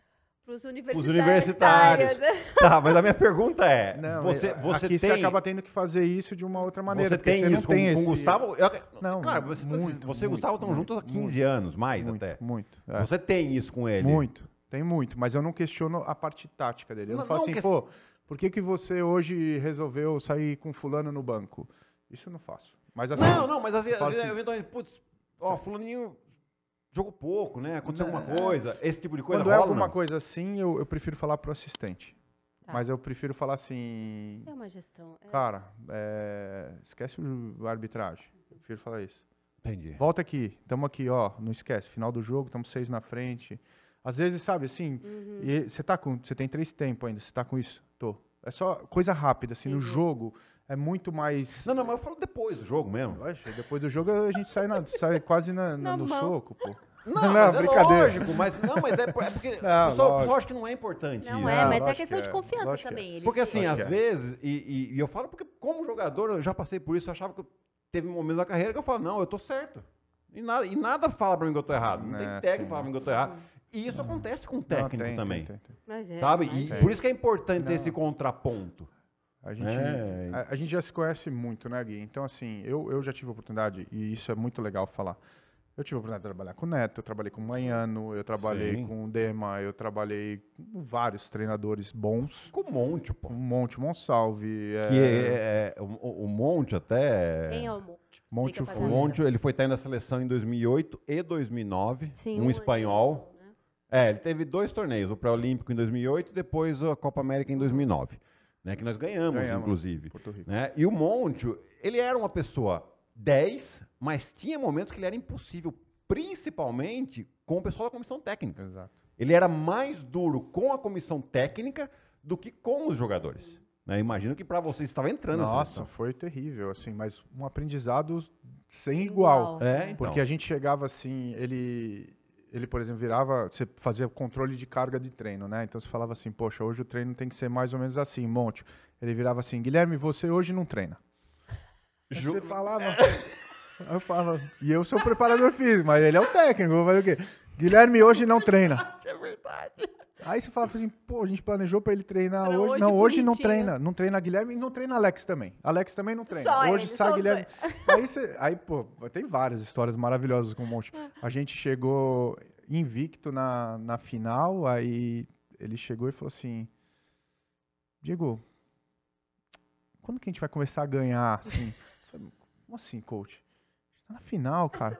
Os universitários. Os universitários. Tá, mas a minha pergunta é, não, você, você aqui tem... você acaba tendo que fazer isso de uma outra maneira. Você tem você isso não tem com o Gustavo? Eu... Não, cara, você muito, você e o Gustavo estão juntos há quinze muito, anos, mais muito, até. Muito, é. Você tem isso com ele? Muito, tem muito, mas eu não questiono a parte tática dele. Eu não, não falo não assim, que... pô, por que, que você hoje resolveu sair com fulano no banco? Isso eu não faço. Mas, assim, não, não, mas assim, assim, eventualmente, putz, ó, fulaninho... Jogo pouco, né? Aconteceu não. alguma coisa, esse tipo de coisa. Quando rola, é alguma não? coisa assim, eu, eu prefiro falar pro assistente. Tá. Mas eu prefiro falar assim... É uma gestão. É... Cara, é... esquece a arbitragem. Eu prefiro falar isso. Entendi. Volta aqui. Estamos aqui, ó. Não esquece. Final do jogo, estamos seis na frente. Às vezes, sabe, assim... Você uhum. tá com... tem três tempos ainda. Você tá com isso? Tô. É só coisa rápida, assim, uhum. no jogo... é muito mais... Não, não, mas eu falo depois do jogo mesmo. Depois do jogo a gente sai, na, sai quase na, na, no soco, pô. Não, não, mas não, é lógico, mas, não, mas é, é porque não, só, só acho que não é importante. Não, não é, mas é questão é. de confiança também. É. Porque assim, às é. vezes, e, e, e eu falo porque como jogador, eu já passei por isso, eu achava que eu teve um momento da carreira que eu falo, não, eu tô certo. E nada, e nada fala pra mim que eu tô errado. Não é, tem técnico que fala pra mim que eu tô errado. E isso acontece com o técnico não, tem, também. Tem, tem, tem. Mas é, sabe? Mas e é. por isso que é importante ter esse contraponto. A gente, é. a, a gente já se conhece muito, né, Gui? Então, assim, eu, eu já tive a oportunidade, e isso é muito legal falar. Eu tive a oportunidade de trabalhar com o Neto, eu trabalhei com o Maiano, eu trabalhei Sim. com o Dema, eu trabalhei com vários treinadores bons. Com o Monte, pô. O Monte, o Monsalve. É... Que é, é, o, o Monte até... Quem é o Monte? Monte, o o Monte, ele foi estar na seleção em dois mil e oito e dois mil e nove, Sim, um espanhol. Né? É, ele teve dois torneios, o pré-olímpico em dois mil e oito e depois a Copa América em dois mil e nove, né, que nós ganhamos, ganhamos inclusive. Porto Rico. Né? E o Monte, ele era uma pessoa... dez, mas tinha momentos que ele era impossível, principalmente com o pessoal da comissão técnica. Exato. Ele era mais duro com a comissão técnica do que com os jogadores. Uhum. Né? Imagino que para vocês estava entrando nessa Nossa, foi terrível, assim, mas um aprendizado sem igual. igual. É, então. Porque a gente chegava assim, ele, ele, por exemplo, virava, você fazia controle de carga de treino, né? Então você falava assim, poxa, hoje o treino tem que ser mais ou menos assim, Monte. Ele virava assim, Guilherme, você hoje não treina. Você falava, eu falava, e eu sou o preparador físico, mas ele é o técnico, vou fazer o quê? Guilherme hoje não treina. É verdade. Aí você fala assim, pô, a gente planejou pra ele treinar hoje, hoje, não, hoje bonitinho. não treina, não treina Guilherme e não treina Alex também, Alex também não treina, só hoje ele, sai Guilherme. Aí, você, aí, pô, tem várias histórias maravilhosas com o Monte, a gente chegou invicto na, na final, aí ele chegou e falou assim, Diego, quando que a gente vai começar a ganhar, assim... Como assim, coach? A gente tá na final, cara.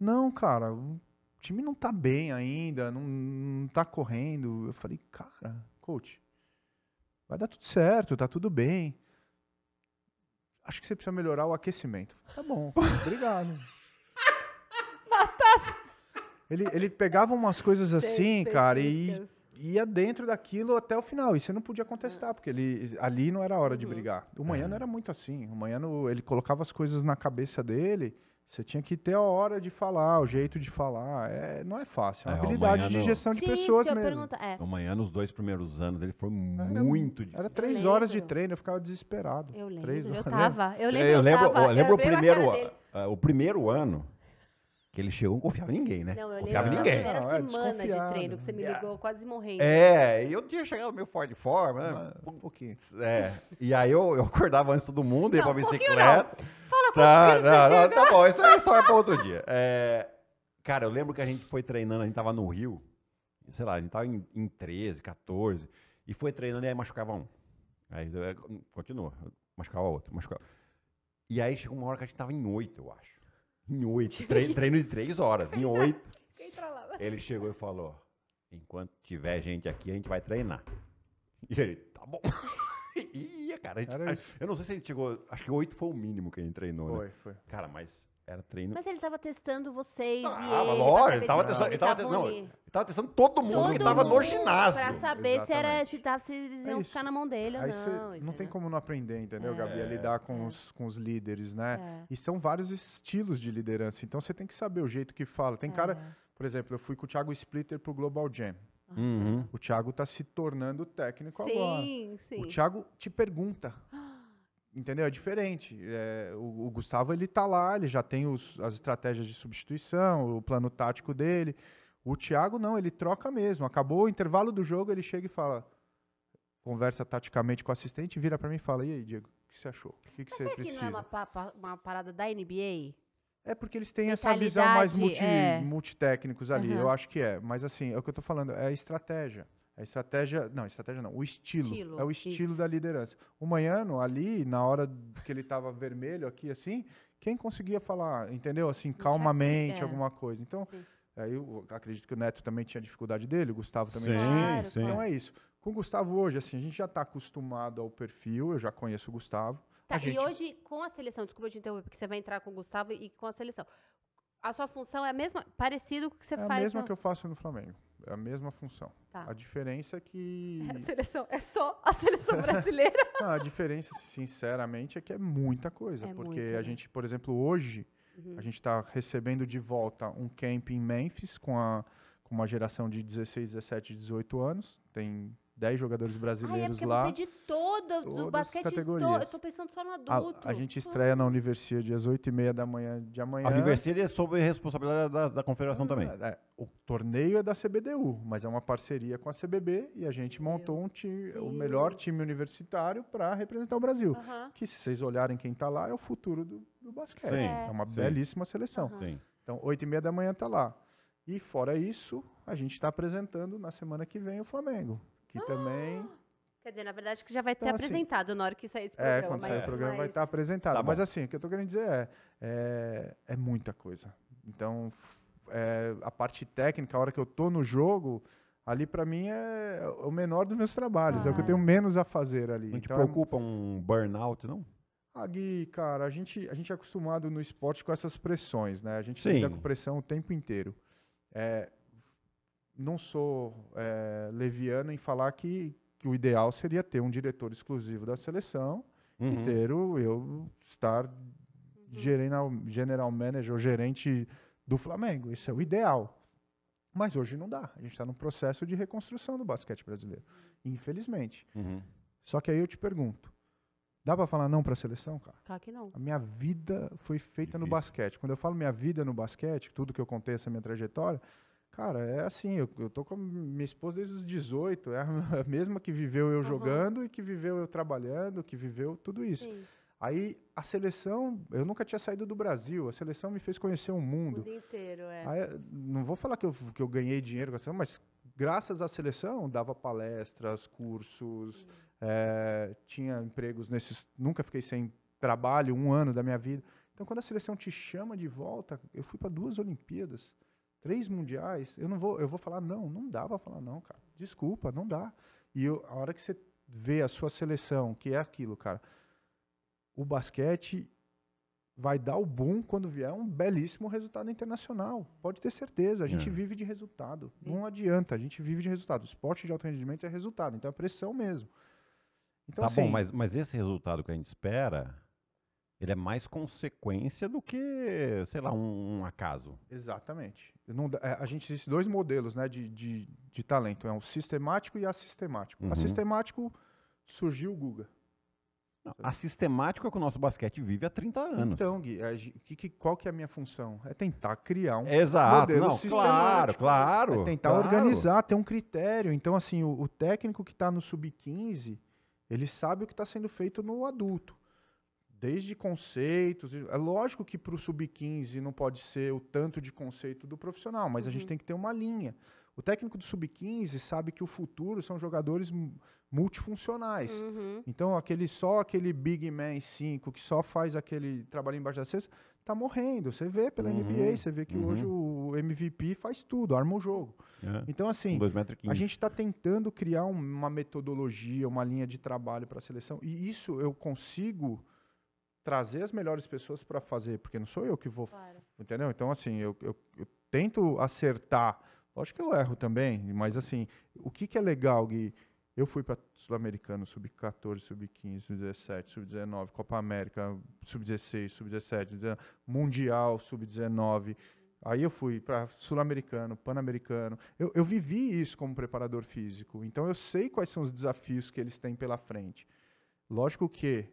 Não, cara, o time não tá bem ainda, não, não tá correndo. Eu falei, cara, coach, vai dar tudo certo, tá tudo bem. Acho que você precisa melhorar o aquecimento. Tá bom, obrigado. Ele, ele pegava umas coisas assim, cara, e ia dentro daquilo até o final, e você não podia contestar, porque ele, ali não era hora de uhum. brigar. O Maiano é. era muito assim, o Maiano, ele colocava as coisas na cabeça dele, você tinha que ter a hora de falar, o jeito de falar, é, não é fácil, é uma habilidade é, Maiano... de gestão de Sim, pessoas mesmo. Pergunto, é. O Maiano, os dois primeiros anos dele foi era, muito difícil. Era três horas de treino, eu ficava desesperado. Eu lembro, três eu horas. tava, eu lembro, eu lembro, eu tava, eu lembro eu o, primeiro, uh, o primeiro ano, que ele chegou, não confiava em ninguém, né? Não, eu confiava em ninguém. Era a semana de treino que você me ligou, quase morrendo. É, e eu tinha chegado meio fora de forma, né? Um pouquinho. É, e aí eu, eu acordava antes de todo mundo, ia pra bicicleta. Fala pra mim. Tá, não, não, tá bom, isso aí é história pra outro dia. É, cara, eu lembro que a gente foi treinando, a gente tava no Rio, sei lá, a gente tava em, em treze, quatorze, e foi treinando e aí machucava um. Aí continua, machucava outro, machucava. E aí chegou uma hora que a gente tava em oito, eu acho. Em oito, treino, treino de três horas, em oito. Ele chegou e falou, enquanto tiver gente aqui, a gente vai treinar. E ele, tá bom. Ia, cara, a gente, a, eu não sei se ele chegou, acho que oito foi o mínimo que a gente treinou, foi, né? Foi. Cara, mas era treino... Mas ele tava testando vocês ah, e ele... Lógico, ele tava testando, ele tava testando, não, ele tava testando todo mundo todo que tava mundo no ginásio. Pra saber Exatamente. se era se, tava, se eles iam é ficar na mão dele ou Aí não. Não tem como não aprender, entendeu, é. Gabi? É lidar com, é. os, com os líderes, né? É. E são vários estilos de liderança, então você tem que saber o jeito que fala. Tem é. cara... Por exemplo, eu fui com o Thiago Splitter pro Global Jam. Uhum. O Thiago tá se tornando técnico sim, agora. Sim, sim. O Thiago te pergunta... Entendeu? É diferente. É, o, o Gustavo, ele tá lá, ele já tem os, as estratégias de substituição, o plano tático dele. O Thiago, não, ele troca mesmo. Acabou o intervalo do jogo, ele chega e fala, conversa taticamente com o assistente, vira pra mim e fala, e aí, Diego, o que você achou? O que, que você precisa? Não é uma, pa uma parada da N B A? É porque eles têm essa visão mais multi, é. multitécnicos ali, uhum. eu acho que é. Mas assim, é o que eu tô falando, é a estratégia. A estratégia, não, a estratégia não, o estilo, estilo é o estilo isso. da liderança. O Maiano, ali, na hora que ele estava vermelho aqui, assim, quem conseguia falar, entendeu? Assim, calmamente, é. alguma coisa. Então, aí eu acredito que o Neto também tinha dificuldade dele, o Gustavo também sim, tinha. Claro, então é isso. Com o Gustavo hoje, assim, a gente já está acostumado ao perfil, eu já conheço o Gustavo. Tá, a gente... E hoje, com a seleção, desculpa te interromper, porque você vai entrar com o Gustavo e com a seleção, a sua função é a mesma, parecido com o que você é faz? É a mesma no... que eu faço no Flamengo. É a mesma função. Tá. A diferença é que... É, a seleção, é só a seleção brasileira? Não, a diferença, sinceramente, é que é muita coisa. É porque muito, a né? gente, por exemplo, hoje, uhum. a gente está recebendo de volta um camp em Memphis com, a, com uma geração de dezesseis, dezessete, dezoito anos. Tem dez jogadores brasileieiros ah, é lá. Ah, é porque você é de todas, todas do basquete categorias. Eu estou pensando só no adulto. A, a gente estreia ah. na Universidade às oito e meia da manhã de amanhã. A Universidade é sob responsabilidade da, da confederação ah, também. É, o torneio é da C B D U, mas é uma parceria com a C B B e a gente Meu montou um time, o melhor time universitário para representar o Brasil. Uh-huh. Que se vocês olharem quem está lá, é o futuro do, do basquete. Sim, é uma sim. belíssima seleção. Uh-huh. Sim. Então, oito e meia da manhã está lá. E fora isso, a gente está apresentando na semana que vem o Flamengo. Que ah, também... Quer dizer, na verdade, que já vai então, ter assim, apresentado na hora que sair esse programa. É, quando mas, sair o programa mas... vai estar apresentado. Tá, mas assim, o que eu estou querendo dizer é, é... É muita coisa. Então, é, a parte técnica, a hora que eu estou no jogo, ali para mim é o menor dos meus trabalhos. Ah, é o que eu tenho menos a fazer ali. Não então, te preocupa um burnout, não? Ah, Gui, cara, a gente, a gente é acostumado no esporte com essas pressões, né? A gente lida com pressão o tempo inteiro. É... Não sou é, leviano em falar que, que o ideal seria ter um diretor exclusivo da seleção uhum. e ter o, eu estar uhum. general, general manager ou gerente do Flamengo. Isso é o ideal. Mas hoje não dá. A gente está num processo de reconstrução do basquete brasileiro, infelizmente. Uhum. Só que aí eu te pergunto, dá para falar não para a seleção, cara? Claro que não. A minha vida foi feita Difícil. no basquete. Quando eu falo minha vida no basquete, tudo que eu contei, essa minha trajetória... Cara, é assim, eu, eu tô com a minha esposa desde os dezoito, é a mesma que viveu eu uhum. jogando e que viveu eu trabalhando, que viveu tudo isso. Sim. Aí, a seleção, eu nunca tinha saído do Brasil, a seleção me fez conhecer o mundo. O mundo inteiro, é. Aí, não vou falar que eu, que eu ganhei dinheiro com a seleção, mas graças à seleção, dava palestras, cursos, é, tinha empregos nesses... Nunca fiquei sem trabalho, um ano da minha vida. Então, quando a seleção te chama de volta, eu fui para duas Olimpíadas. Três mundiais, eu não vou, eu vou falar não, não dá pra falar não, cara. Desculpa, não dá. E eu, a hora que você vê a sua seleção, que é aquilo, cara, o basquete vai dar o boom quando vier um belíssimo resultado internacional. Pode ter certeza, a gente é. vive de resultado. Não adianta, a gente vive de resultado. O esporte de alto rendimento é resultado, então é pressão mesmo. Então, tá assim, bom, mas, mas esse resultado que a gente espera... Ele é mais consequência do que, sei lá, um, um acaso. Exatamente. Não, a gente existe dois modelos, né, de, de, de talento. É o sistemático e assistemático. Uhum. Assistemático surgiu o Guga. Não, assistemático é que o nosso basquete vive há trinta anos. Então, Gui, é, que, que, qual que é a minha função? É tentar criar um Exato. modelo não, sistemático. Claro, claro. É tentar claro. organizar, ter um critério. Então, assim, o, o técnico que está no sub quinze, ele sabe o que está sendo feito no adulto. Desde conceitos, é lógico que para o sub quinze não pode ser o tanto de conceito do profissional, mas uhum. a gente tem que ter uma linha. O técnico do sub quinze sabe que o futuro são jogadores multifuncionais. Uhum. Então, aquele, só aquele big man cinco que só faz aquele trabalho embaixo da cesta, está morrendo. Você vê pela uhum. N B A, você vê que uhum. hoje o M V P faz tudo, arma o jogo. É. Então, assim, a gente está tentando criar uma metodologia, uma linha de trabalho para a seleção, e isso eu consigo... trazer as melhores pessoas para fazer, porque não sou eu que vou, claro. entendeu? Então, assim, eu, eu, eu tento acertar, lógico que eu erro também, mas, assim, o que, que é legal, Gui? Eu fui para Sul-Americano, sub quatorze, sub quinze, sub dezessete, sub dezenove, Copa América, sub dezesseis, sub dezessete, Mundial, sub dezenove, aí eu fui para Sul-Americano, Pan-Americano, eu, eu vivi isso como preparador físico, então eu sei quais são os desafios que eles têm pela frente. Lógico que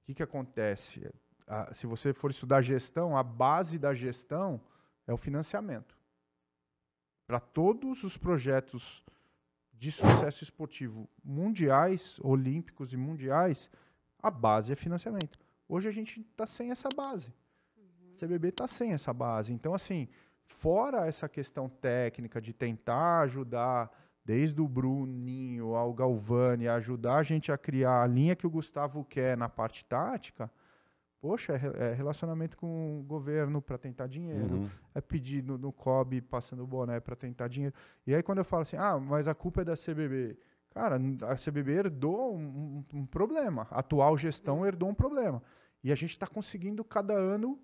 O que, que acontece? Ah, se você for estudar gestão, a base da gestão é o financiamento. Para todos os projetos de sucesso esportivo mundiais, olímpicos e mundiais, a base é financiamento. Hoje a gente está sem essa base. Uhum. O C B B está sem essa base. Então, assim, fora essa questão técnica de tentar ajudar... desde o Bruninho ao Galvani, a ajudar a gente a criar a linha que o Gustavo quer na parte tática, poxa, é relacionamento com o governo para tentar dinheiro, uhum. é pedido no C O B, passando o boné para tentar dinheiro. E aí quando eu falo assim, ah, mas a culpa é da C B B. Cara, a C B B herdou um, um, um problema, a atual gestão herdou um problema. E a gente está conseguindo cada ano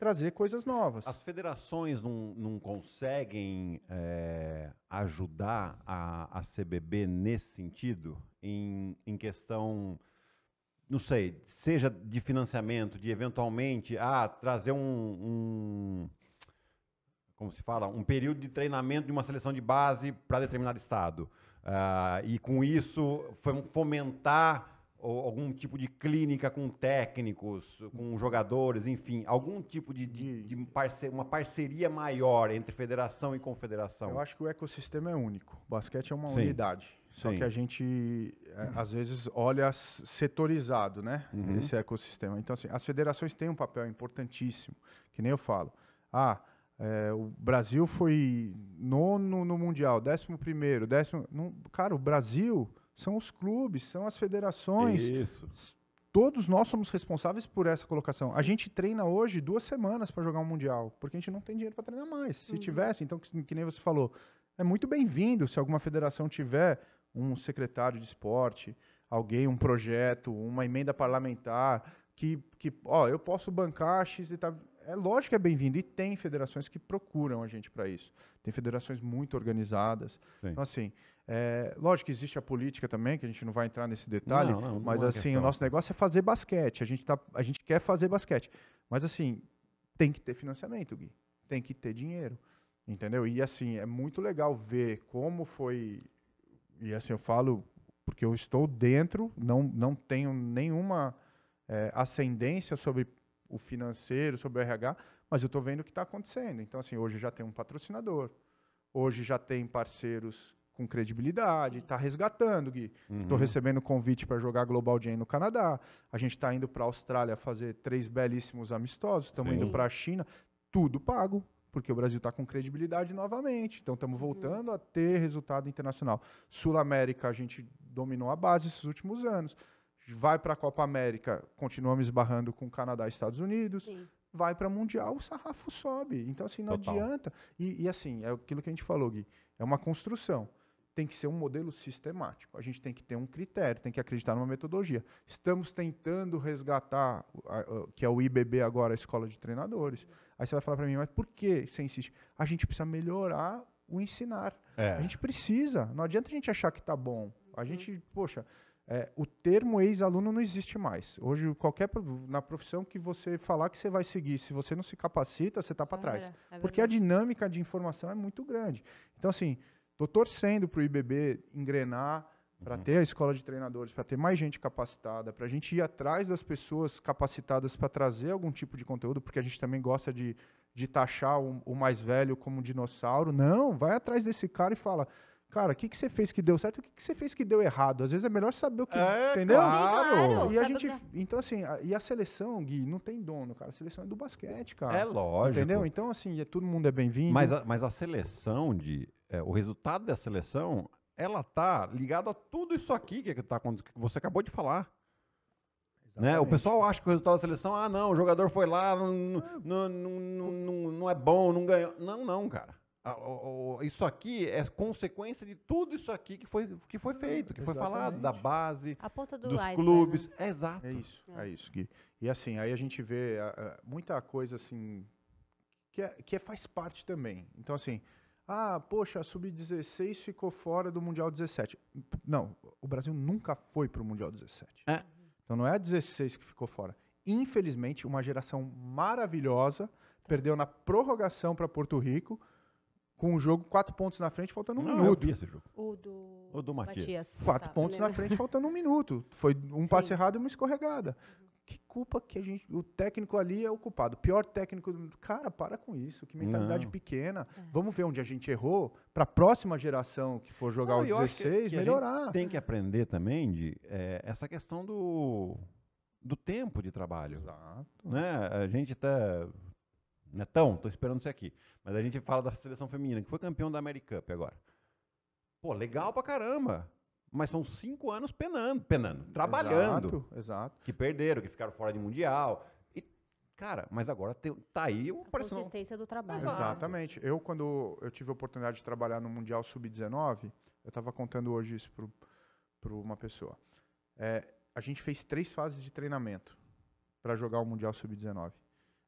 trazer coisas novas. As federações não, não conseguem é, ajudar a, a C B B nesse sentido? Em, em questão, não sei, seja de financiamento, de eventualmente ah, trazer um, um, como se fala, um período de treinamento de uma seleção de base para determinado estado. Ah, e com isso fomentar... ou algum tipo de clínica com técnicos, com jogadores, enfim, algum tipo de, de, de parceria, uma parceria maior entre federação e confederação. Eu acho que o ecossistema é único. O basquete é uma Sim. unidade. Só Sim. que a gente, é, às vezes, olha setorizado, né? Uhum. Esse ecossistema. Então, assim, as federações têm um papel importantíssimo, que nem eu falo. Ah, é, o Brasil foi nono no Mundial, décimo primeiro, décimo... Não, cara, o Brasil... São os clubes, são as federações. Isso. Todos nós somos responsáveis por essa colocação. A gente treina hoje duas semanas para jogar um Mundial, porque a gente não tem dinheiro para treinar mais. Se hum. tivesse, então, que, que nem você falou, é muito bem-vindo se alguma federação tiver um secretário de esporte, alguém, um projeto, uma emenda parlamentar, que, que ó, eu posso bancar X e tal. É lógico que é bem-vindo, e tem federações que procuram a gente para isso. Tem federações muito organizadas. Sim. Então, assim, é, lógico que existe a política também, que a gente não vai entrar nesse detalhe, não, não, mas, não é assim, questão. O nosso negócio é fazer basquete. A gente, tá, a gente quer fazer basquete. Mas, assim, tem que ter financiamento, Gui. Tem que ter dinheiro, entendeu? E, assim, é muito legal ver como foi... E, assim, eu falo porque eu estou dentro, não, não tenho nenhuma é, ascendência sobre... o financeiro, sobre o R H, mas eu estou vendo o que está acontecendo. Então, assim, hoje já tem um patrocinador, hoje já tem parceiros com credibilidade, está resgatando, Gui. Estou uhum. recebendo convite para jogar Global Jam no Canadá, a gente está indo para a Austrália fazer três belíssimos amistosos, estamos indo para a China, tudo pago, porque o Brasil está com credibilidade novamente, então estamos voltando uhum. a ter resultado internacional. Sul-América, a gente dominou a base esses últimos anos. Vai para a Copa América, continuamos esbarrando com Canadá e Estados Unidos. Sim. Vai para Mundial, o sarrafo sobe. Então, assim, não Total. adianta. E, e, assim, é aquilo que a gente falou, Gui. É uma construção. Tem que ser um modelo sistemático. A gente tem que ter um critério, tem que acreditar numa metodologia. Estamos tentando resgatar, a, a, que é o I B B agora, a Escola de Treinadores. Aí você vai falar para mim, mas por que você insiste? A gente precisa melhorar o ensinar. É. A gente precisa. Não adianta a gente achar que está bom. A gente, poxa... É, o termo ex-aluno não existe mais. Hoje, qualquer na profissão que você falar que você vai seguir, se você não se capacita, você está para ah, trás. É, é porque a dinâmica de informação é muito grande. Então, assim, estou torcendo para o I B B engrenar, para uhum. ter a escola de treinadores, para ter mais gente capacitada, para a gente ir atrás das pessoas capacitadas para trazer algum tipo de conteúdo, porque a gente também gosta de, de taxar o, o mais velho como um dinossauro. Não, vai atrás desse cara e fala... Cara, o que, que você fez que deu certo e o que, que você fez que deu errado? Às vezes é melhor saber o que... É, entendeu? Claro. E a gente... Então, assim, a, e a seleção, Gui, não tem dono, cara. A seleção é do basquete, cara. É lógico. Entendeu? Então, assim, é, todo mundo é bem-vindo. Mas a, mas a seleção, de, é, o resultado da seleção, ela tá ligada a tudo isso aqui que, tá, que você acabou de falar. Né? O pessoal acha que o resultado da seleção, ah, não, o jogador foi lá, não, não, não, não, não é bom, não ganhou. Não, não, cara. Isso aqui é consequência de tudo isso aqui que foi, que foi feito, que Exatamente. foi falado, da base, a ponta do dos iceberg, clubes. Né? É exato. É isso, é. é isso, Gui. E assim, aí a gente vê uh, muita coisa assim, que, é, que é, faz parte também. Então assim, ah, poxa, a sub dezesseis ficou fora do Mundial dezessete. Não, o Brasil nunca foi para o Mundial dezessete. É. Então não é a dezesseis que ficou fora. Infelizmente, uma geração maravilhosa perdeu na prorrogação para Porto Rico, com o jogo quatro pontos na frente, faltando um não, minuto. Esse jogo. O do, o do Matias. Matias. Quatro tá, pontos na frente, faltando um minuto. Foi um Sim. passe errado e uma escorregada. Uhum. Que culpa que a gente... O técnico ali é o culpado. Pior técnico do mundo. Cara, para com isso. Que mentalidade não. pequena. É. Vamos ver onde a gente errou para a próxima geração que for jogar não, o dezesseis, que, que melhorar. A gente tem que aprender também de é, essa questão do, do tempo de trabalho. Exato. Né? A gente está... Netão, tô esperando você aqui. Mas a gente fala da seleção feminina, que foi campeão da America Cup agora. Pô, legal pra caramba. Mas são cinco anos penando, penando, trabalhando. Exato, exato. Que perderam, que ficaram fora de Mundial. E, cara, mas agora te, tá aí o... A consistência do trabalho. Exatamente. Eu, quando eu tive a oportunidade de trabalhar no Mundial sub dezenove, eu tava contando hoje isso pro, pro uma pessoa. É, a gente fez três fases de treinamento para jogar o Mundial sub dezenove.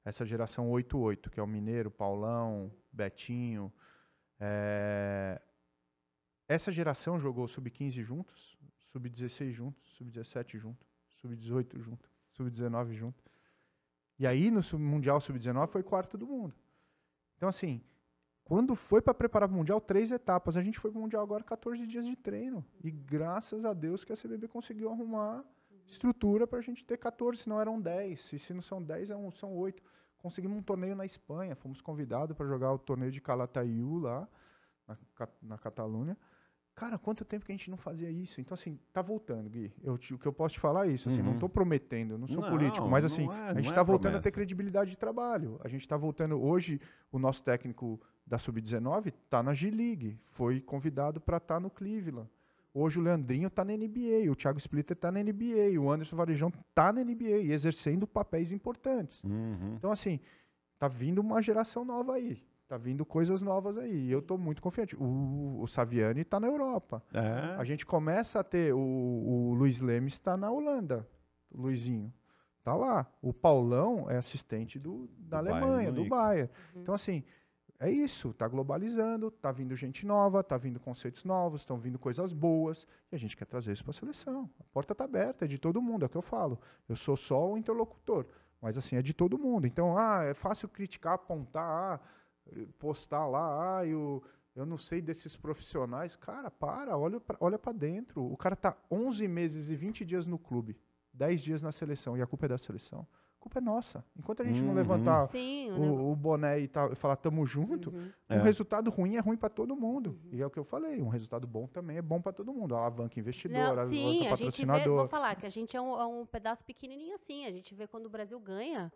essa geração oito oito, que é o Mineiro, Paulão, Betinho. É... Essa geração jogou sub quinze juntos, sub dezesseis juntos, sub dezessete junto, sub dezoito junto, sub dezenove junto. E aí no Mundial sub dezenove foi quarto do mundo. Então assim, quando foi para preparar para o Mundial, três etapas. A gente foi para o Mundial agora, quatorze dias de treino. E graças a Deus que a C B B conseguiu arrumar estrutura para a gente ter quatorze, senão eram dez. E se não são dez, são oito. Conseguimos um torneio na Espanha. Fomos convidados para jogar o torneio de Calataiú lá, na, na Catalunha. Cara, quanto tempo que a gente não fazia isso? Então, assim, tá voltando, Gui. Eu, o que eu posso te falar é isso. Assim, uhum. Não tô prometendo, não sou não, político, mas assim, é, a gente tá é voltando promessa. a ter credibilidade de trabalho. A gente tá voltando... Hoje, o nosso técnico da sub dezenove tá na G League. Foi convidado para estar tá no Cleveland. Hoje o Leandrinho tá na N B A, o Thiago Splitter tá na N B A, o Anderson Varejão tá na N B A, exercendo papéis importantes. Uhum. Então, assim, tá vindo uma geração nova aí. Tá vindo coisas novas aí. E eu tô muito confiante. O, o Saviani tá na Europa. É. A gente começa a ter... O, o Luiz Lemes tá na Holanda. O Luizinho. Tá lá. O Paulão é assistente do, da do Alemanha, Bayern, do Bayern. Uhum. Então, assim... É isso, tá globalizando, tá vindo gente nova, tá vindo conceitos novos, estão vindo coisas boas, e a gente quer trazer isso para a seleção. A porta tá aberta, é de todo mundo, é o que eu falo. Eu sou só o interlocutor, mas assim, é de todo mundo. Então, ah, é fácil criticar, apontar, ah, postar lá, ah, eu, eu não sei desses profissionais. Cara, para, olha para olha para dentro. O cara tá onze meses e vinte dias no clube, dez dias na seleção, e a culpa é da seleção. A culpa é nossa. Enquanto a gente uhum. não levantar Sim, o, né? o boné e tal, falar tamo junto, uhum. um é. resultado ruim é ruim para todo mundo. Uhum. E é o que eu falei, um resultado bom também é bom para todo mundo. A alavanca investidora, não, sim, a alavanca patrocinador. Gente vê, vou falar que a gente é um, é um pedaço pequenininho assim, a gente vê quando o Brasil ganha.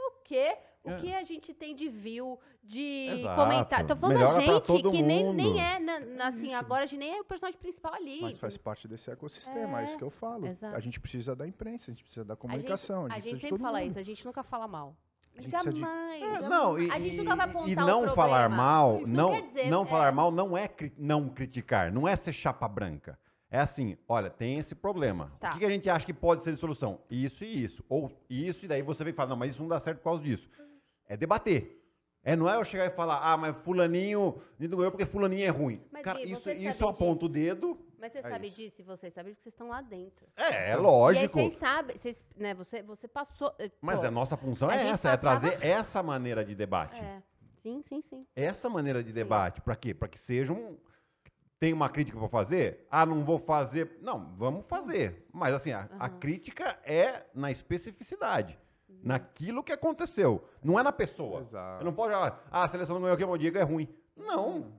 O que? O é. que a gente tem de view, de Exato. comentar? Tô falando Melhora da gente que nem, nem é, na, na, assim, isso. agora a gente nem é o personagem principal ali. Mas faz parte desse ecossistema, é, é isso que eu falo. Exato. A gente precisa da imprensa, a gente precisa da comunicação. A gente, a gente, a gente sempre fala mundo. isso, a gente nunca fala mal. Jamais. De... É, jamais. Não, e, a gente nunca vai apontar e não um falar mal, não, não, dizer, não é. falar mal não é cri não criticar, não é ser chapa branca. É assim, olha, tem esse problema. Tá. O que, que a gente acha que pode ser de solução? Isso e isso. Ou isso, e daí você vem falar, não, mas isso não dá certo por causa disso. É debater. É, não é eu chegar e falar, ah, mas fulaninho, não doeu porque fulaninho é ruim. Mas, cara, e, isso, isso aponta o dedo... Mas você é sabe isso. disso, vocês sabem que vocês estão lá dentro. É, é lógico. E aí vocês sabem, vocês, né, você, você passou... Mas pô, a nossa função a é essa, passava... é trazer essa maneira de debate. É. Sim, sim, sim. Essa maneira de debate, para quê? Para que seja um... Tem uma crítica para fazer? Ah, não vou fazer. Não, vamos fazer. Mas assim, a, uhum. a crítica é na especificidade, uhum. naquilo que aconteceu. Não é na pessoa. Exato. Eu não posso falar, ah, a seleção não ganhou aqui, o Diego é ruim. Não.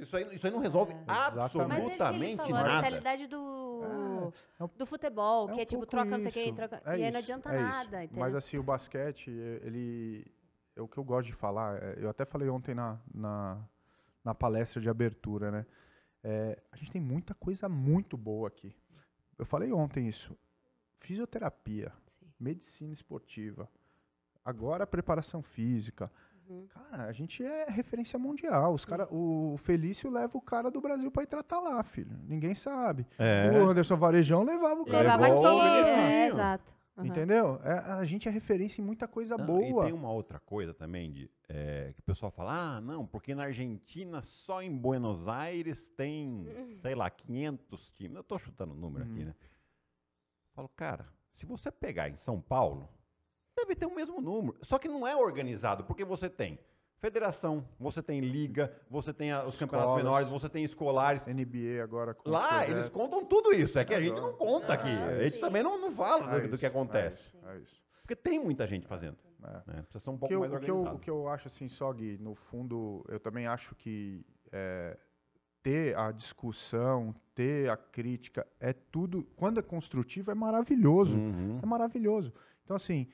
Isso aí, isso aí não resolve é. absolutamente Mas é falou, nada. A mentalidade do, é. É um, do futebol, é um que é tipo, troca isso. não sei quem, troca. É e aí não adianta é nada. Entendeu? Mas assim, o basquete, ele. É o que eu gosto de falar. Eu até falei ontem na, na, na palestra de abertura, né? É, a gente tem muita coisa muito boa aqui. Eu falei ontem isso. Fisioterapia, Sim. medicina esportiva, agora preparação física. Uhum. Cara, a gente é referência mundial. Os cara, o Felício leva o cara do Brasil para ir tratar lá, filho. Ninguém sabe. É. O Anderson Varejão levava o cara. Levava aqui. É, exato. Uhum. Entendeu? É, a gente é referência em muita coisa não, boa. E tem uma outra coisa também de, é, que o pessoal fala, ah, não, porque na Argentina só em Buenos Aires tem, sei lá, quinhentos times. Eu tô chutando o número hum. aqui, né? Eu falo, cara, se você pegar em São Paulo, deve ter o mesmo número. Só que não é organizado, porque você tem federação, você tem liga, você tem a, os Escolas, campeonatos menores, você tem escolares. N B A agora. Lá, projetos. eles contam tudo isso. É que a gente não conta ah, aqui. É a gente também não, não fala é do, do que acontece. É isso, é isso. Porque tem muita gente fazendo. É. Né? Precisa ser um pouco eu, mais organizado. O que, eu, o que eu acho assim, só Gui, no fundo, eu também acho que é, ter a discussão, ter a crítica, é tudo... Quando é construtivo, é maravilhoso. Uhum. É maravilhoso. Então, assim...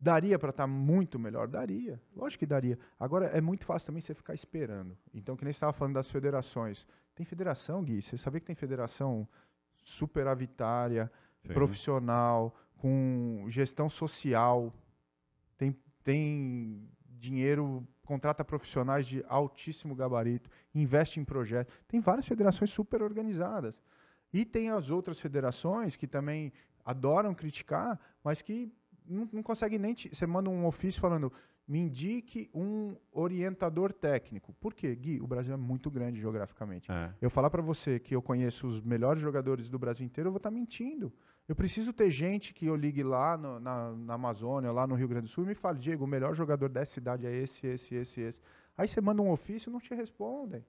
Daria para estar muito melhor? Daria. Lógico que daria. Agora, é muito fácil também você ficar esperando. Então, que nem você estava falando das federações. Tem federação, Gui? Você sabia que tem federação superavitária, Sim. profissional, com gestão social, tem, tem dinheiro, contrata profissionais de altíssimo gabarito, investe em projetos. Tem várias federações super organizadas. E tem as outras federações que também adoram criticar, mas que... não, não consegue nem... Te, você manda um ofício falando, me indique um orientador técnico. Por quê? Gui, o Brasil é muito grande geograficamente. É. Eu falar para você que eu conheço os melhores jogadores do Brasil inteiro, eu vou estar tá mentindo. Eu preciso ter gente que eu ligue lá no, na, na Amazônia, lá no Rio Grande do Sul, e me fale, Diego, o melhor jogador dessa cidade é esse, esse, esse, esse. Aí você manda um ofício e não te respondem,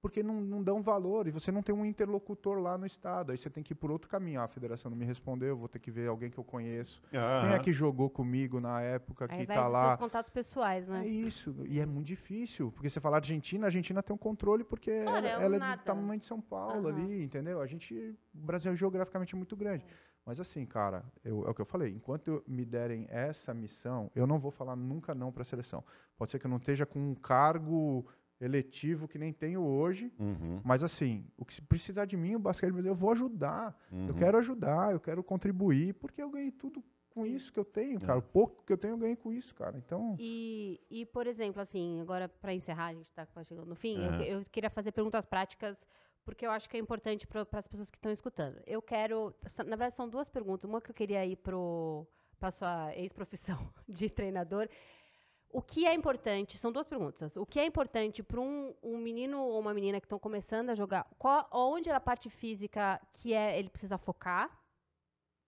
porque não, não dão valor, e você não tem um interlocutor lá no estado, aí você tem que ir por outro caminho, ah, a federação não me respondeu, eu vou ter que ver alguém que eu conheço, uhum. Quem é que jogou comigo na época, aí que vai tá lá... Seus contatos pessoais, né? É isso, e é muito difícil, porque você falar Argentina, a Argentina tem um controle, porque Porra, ela, ela é do tamanho de São Paulo, uhum. Ali, entendeu? A gente, o Brasil é geograficamente muito grande, mas assim, cara, eu, é o que eu falei, enquanto me derem essa missão, eu não vou falar nunca não para a seleção, pode ser que eu não esteja com um cargo... eletivo que nem tenho hoje, uhum. Mas assim, o que precisar de mim, o basquete brasileiro, eu vou ajudar, uhum. Eu quero ajudar, eu quero contribuir, porque eu ganhei tudo com isso que eu tenho, cara, o pouco que eu tenho eu ganhei com isso, cara, então... E, e por exemplo, assim, agora para encerrar, a gente tá chegando no fim, uhum. eu, eu queria fazer perguntas práticas, porque eu acho que é importante para as pessoas que estão escutando. Eu quero, na verdade são duas perguntas, uma que eu queria ir pro, pra sua ex-profissão de treinador. O que é importante, são duas perguntas, o que é importante para um, um menino ou uma menina que estão começando a jogar, qual, onde é a parte física que é, ele precisa focar?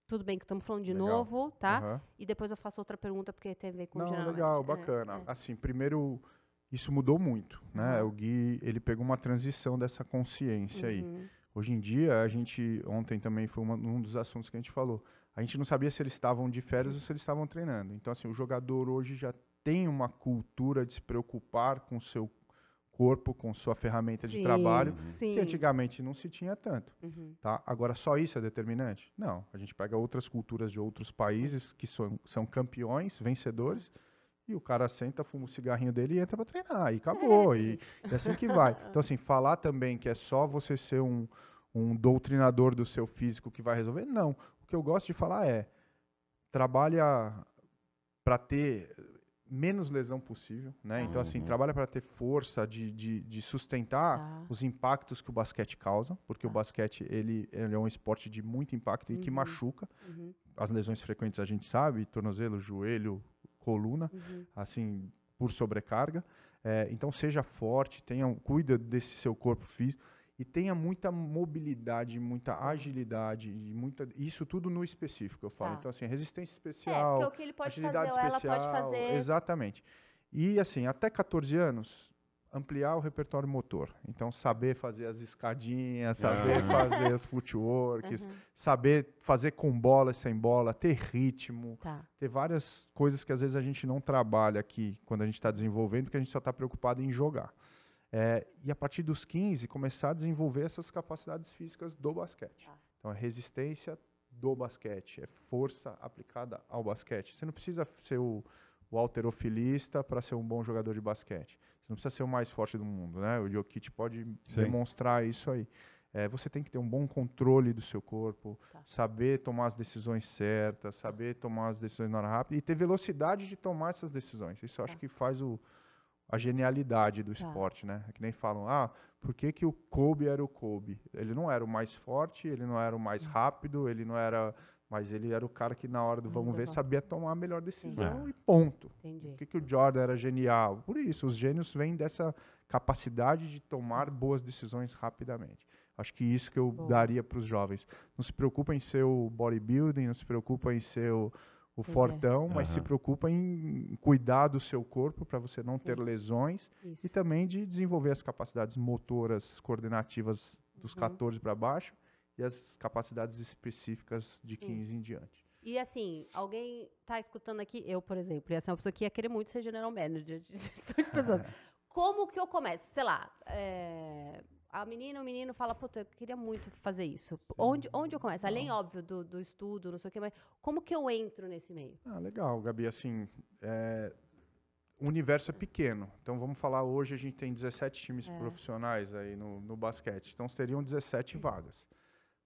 Tudo bem que estamos falando de legal. Novo, tá? Uhum. E depois eu faço outra pergunta, porque tem a ver com... Não, geralmente. Legal, bacana. É, é. Assim, primeiro, isso mudou muito, né? Uhum. O Gui, ele pegou uma transição dessa consciência, uhum. Aí. Hoje em dia, a gente, ontem também foi uma, um dos assuntos que a gente falou, a gente não sabia se eles estavam de férias, uhum. Ou se eles estavam treinando. Então, assim, o jogador hoje já tem uma cultura de se preocupar com o seu corpo, com sua ferramenta sim, de trabalho, sim. Que antigamente não se tinha tanto. Uhum. Tá? Agora, só isso é determinante? Não. A gente pega outras culturas de outros países que são, são campeões, vencedores, e o cara senta, fuma o cigarrinho dele e entra para treinar. E acabou. É. E é assim que vai. Então, assim, falar também que é só você ser um, um doutrinador do seu físico que vai resolver, não. O que eu gosto de falar é, trabalha para ter... menos lesão possível, né? Então, assim, trabalha para ter força de, de, de sustentar ah. os impactos que o basquete causa, porque ah. o basquete, ele, ele é um esporte de muito impacto e uhum. que machuca. Uhum. As lesões frequentes a gente sabe, tornozelo, joelho, coluna, uhum. assim, por sobrecarga. É, então, seja forte, tenha, cuida desse seu corpo físico e tenha muita mobilidade, muita agilidade, e muita, isso tudo no específico, eu falo. Ah. Então, assim, resistência especial, é, o que ele pode agilidade fazer, especial, ela pode fazer. Exatamente. E, assim, até catorze anos, ampliar o repertório motor. Então, saber fazer as escadinhas, saber uhum. fazer as footworks, uhum. saber fazer com bola e sem bola, ter ritmo, tá. ter várias coisas que, às vezes, a gente não trabalha aqui, quando a gente está desenvolvendo, porque a gente só está preocupado em jogar. É, e a partir dos quinze, começar a desenvolver essas capacidades físicas do basquete. Ah. Então, é resistência do basquete, é força aplicada ao basquete. Você não precisa ser o, o halterofilista para ser um bom jogador de basquete. Você não precisa ser o mais forte do mundo, né? O Jokic pode sim. demonstrar isso aí. É, você tem que ter um bom controle do seu corpo, tá. saber tomar as decisões certas, saber tomar as decisões na hora rápida e ter velocidade de tomar essas decisões. Isso eu acho tá. que faz o... a genialidade do tá. esporte, né? É que nem falam, ah, por que que o Kobe era o Kobe? Ele não era o mais forte, ele não era o mais rápido, ele não era... Mas ele era o cara que na hora do vamos ver sabia tomar a melhor decisão é. E ponto. Entendi. Por que que o Jordan era genial? Por isso, os gênios vêm dessa capacidade de tomar boas decisões rapidamente. Acho que isso que eu Boa. Daria para os jovens. Não se preocupa em ser o bodybuilding, não se preocupa em ser o... o Entendi. Fortão, mas uhum. se preocupa em cuidar do seu corpo para você não Sim. ter lesões Isso. e também de desenvolver as capacidades motoras coordenativas dos uhum. catorze para baixo e as capacidades específicas de quinze Sim. em diante. E assim, alguém está escutando aqui, eu, por exemplo, e essa é uma pessoa que ia querer muito ser general manager de pessoas. Como que eu começo? Sei lá, é, a menina, o menino fala, puta, eu queria muito fazer isso. Onde, onde eu começo? Além, óbvio, do, do estudo, não sei o que, mas como que eu entro nesse meio? Ah, legal, Gabi, assim, é, o universo é pequeno. Então, vamos falar, hoje a gente tem dezessete times é. Profissionais aí no, no basquete. Então, seriam dezessete vagas.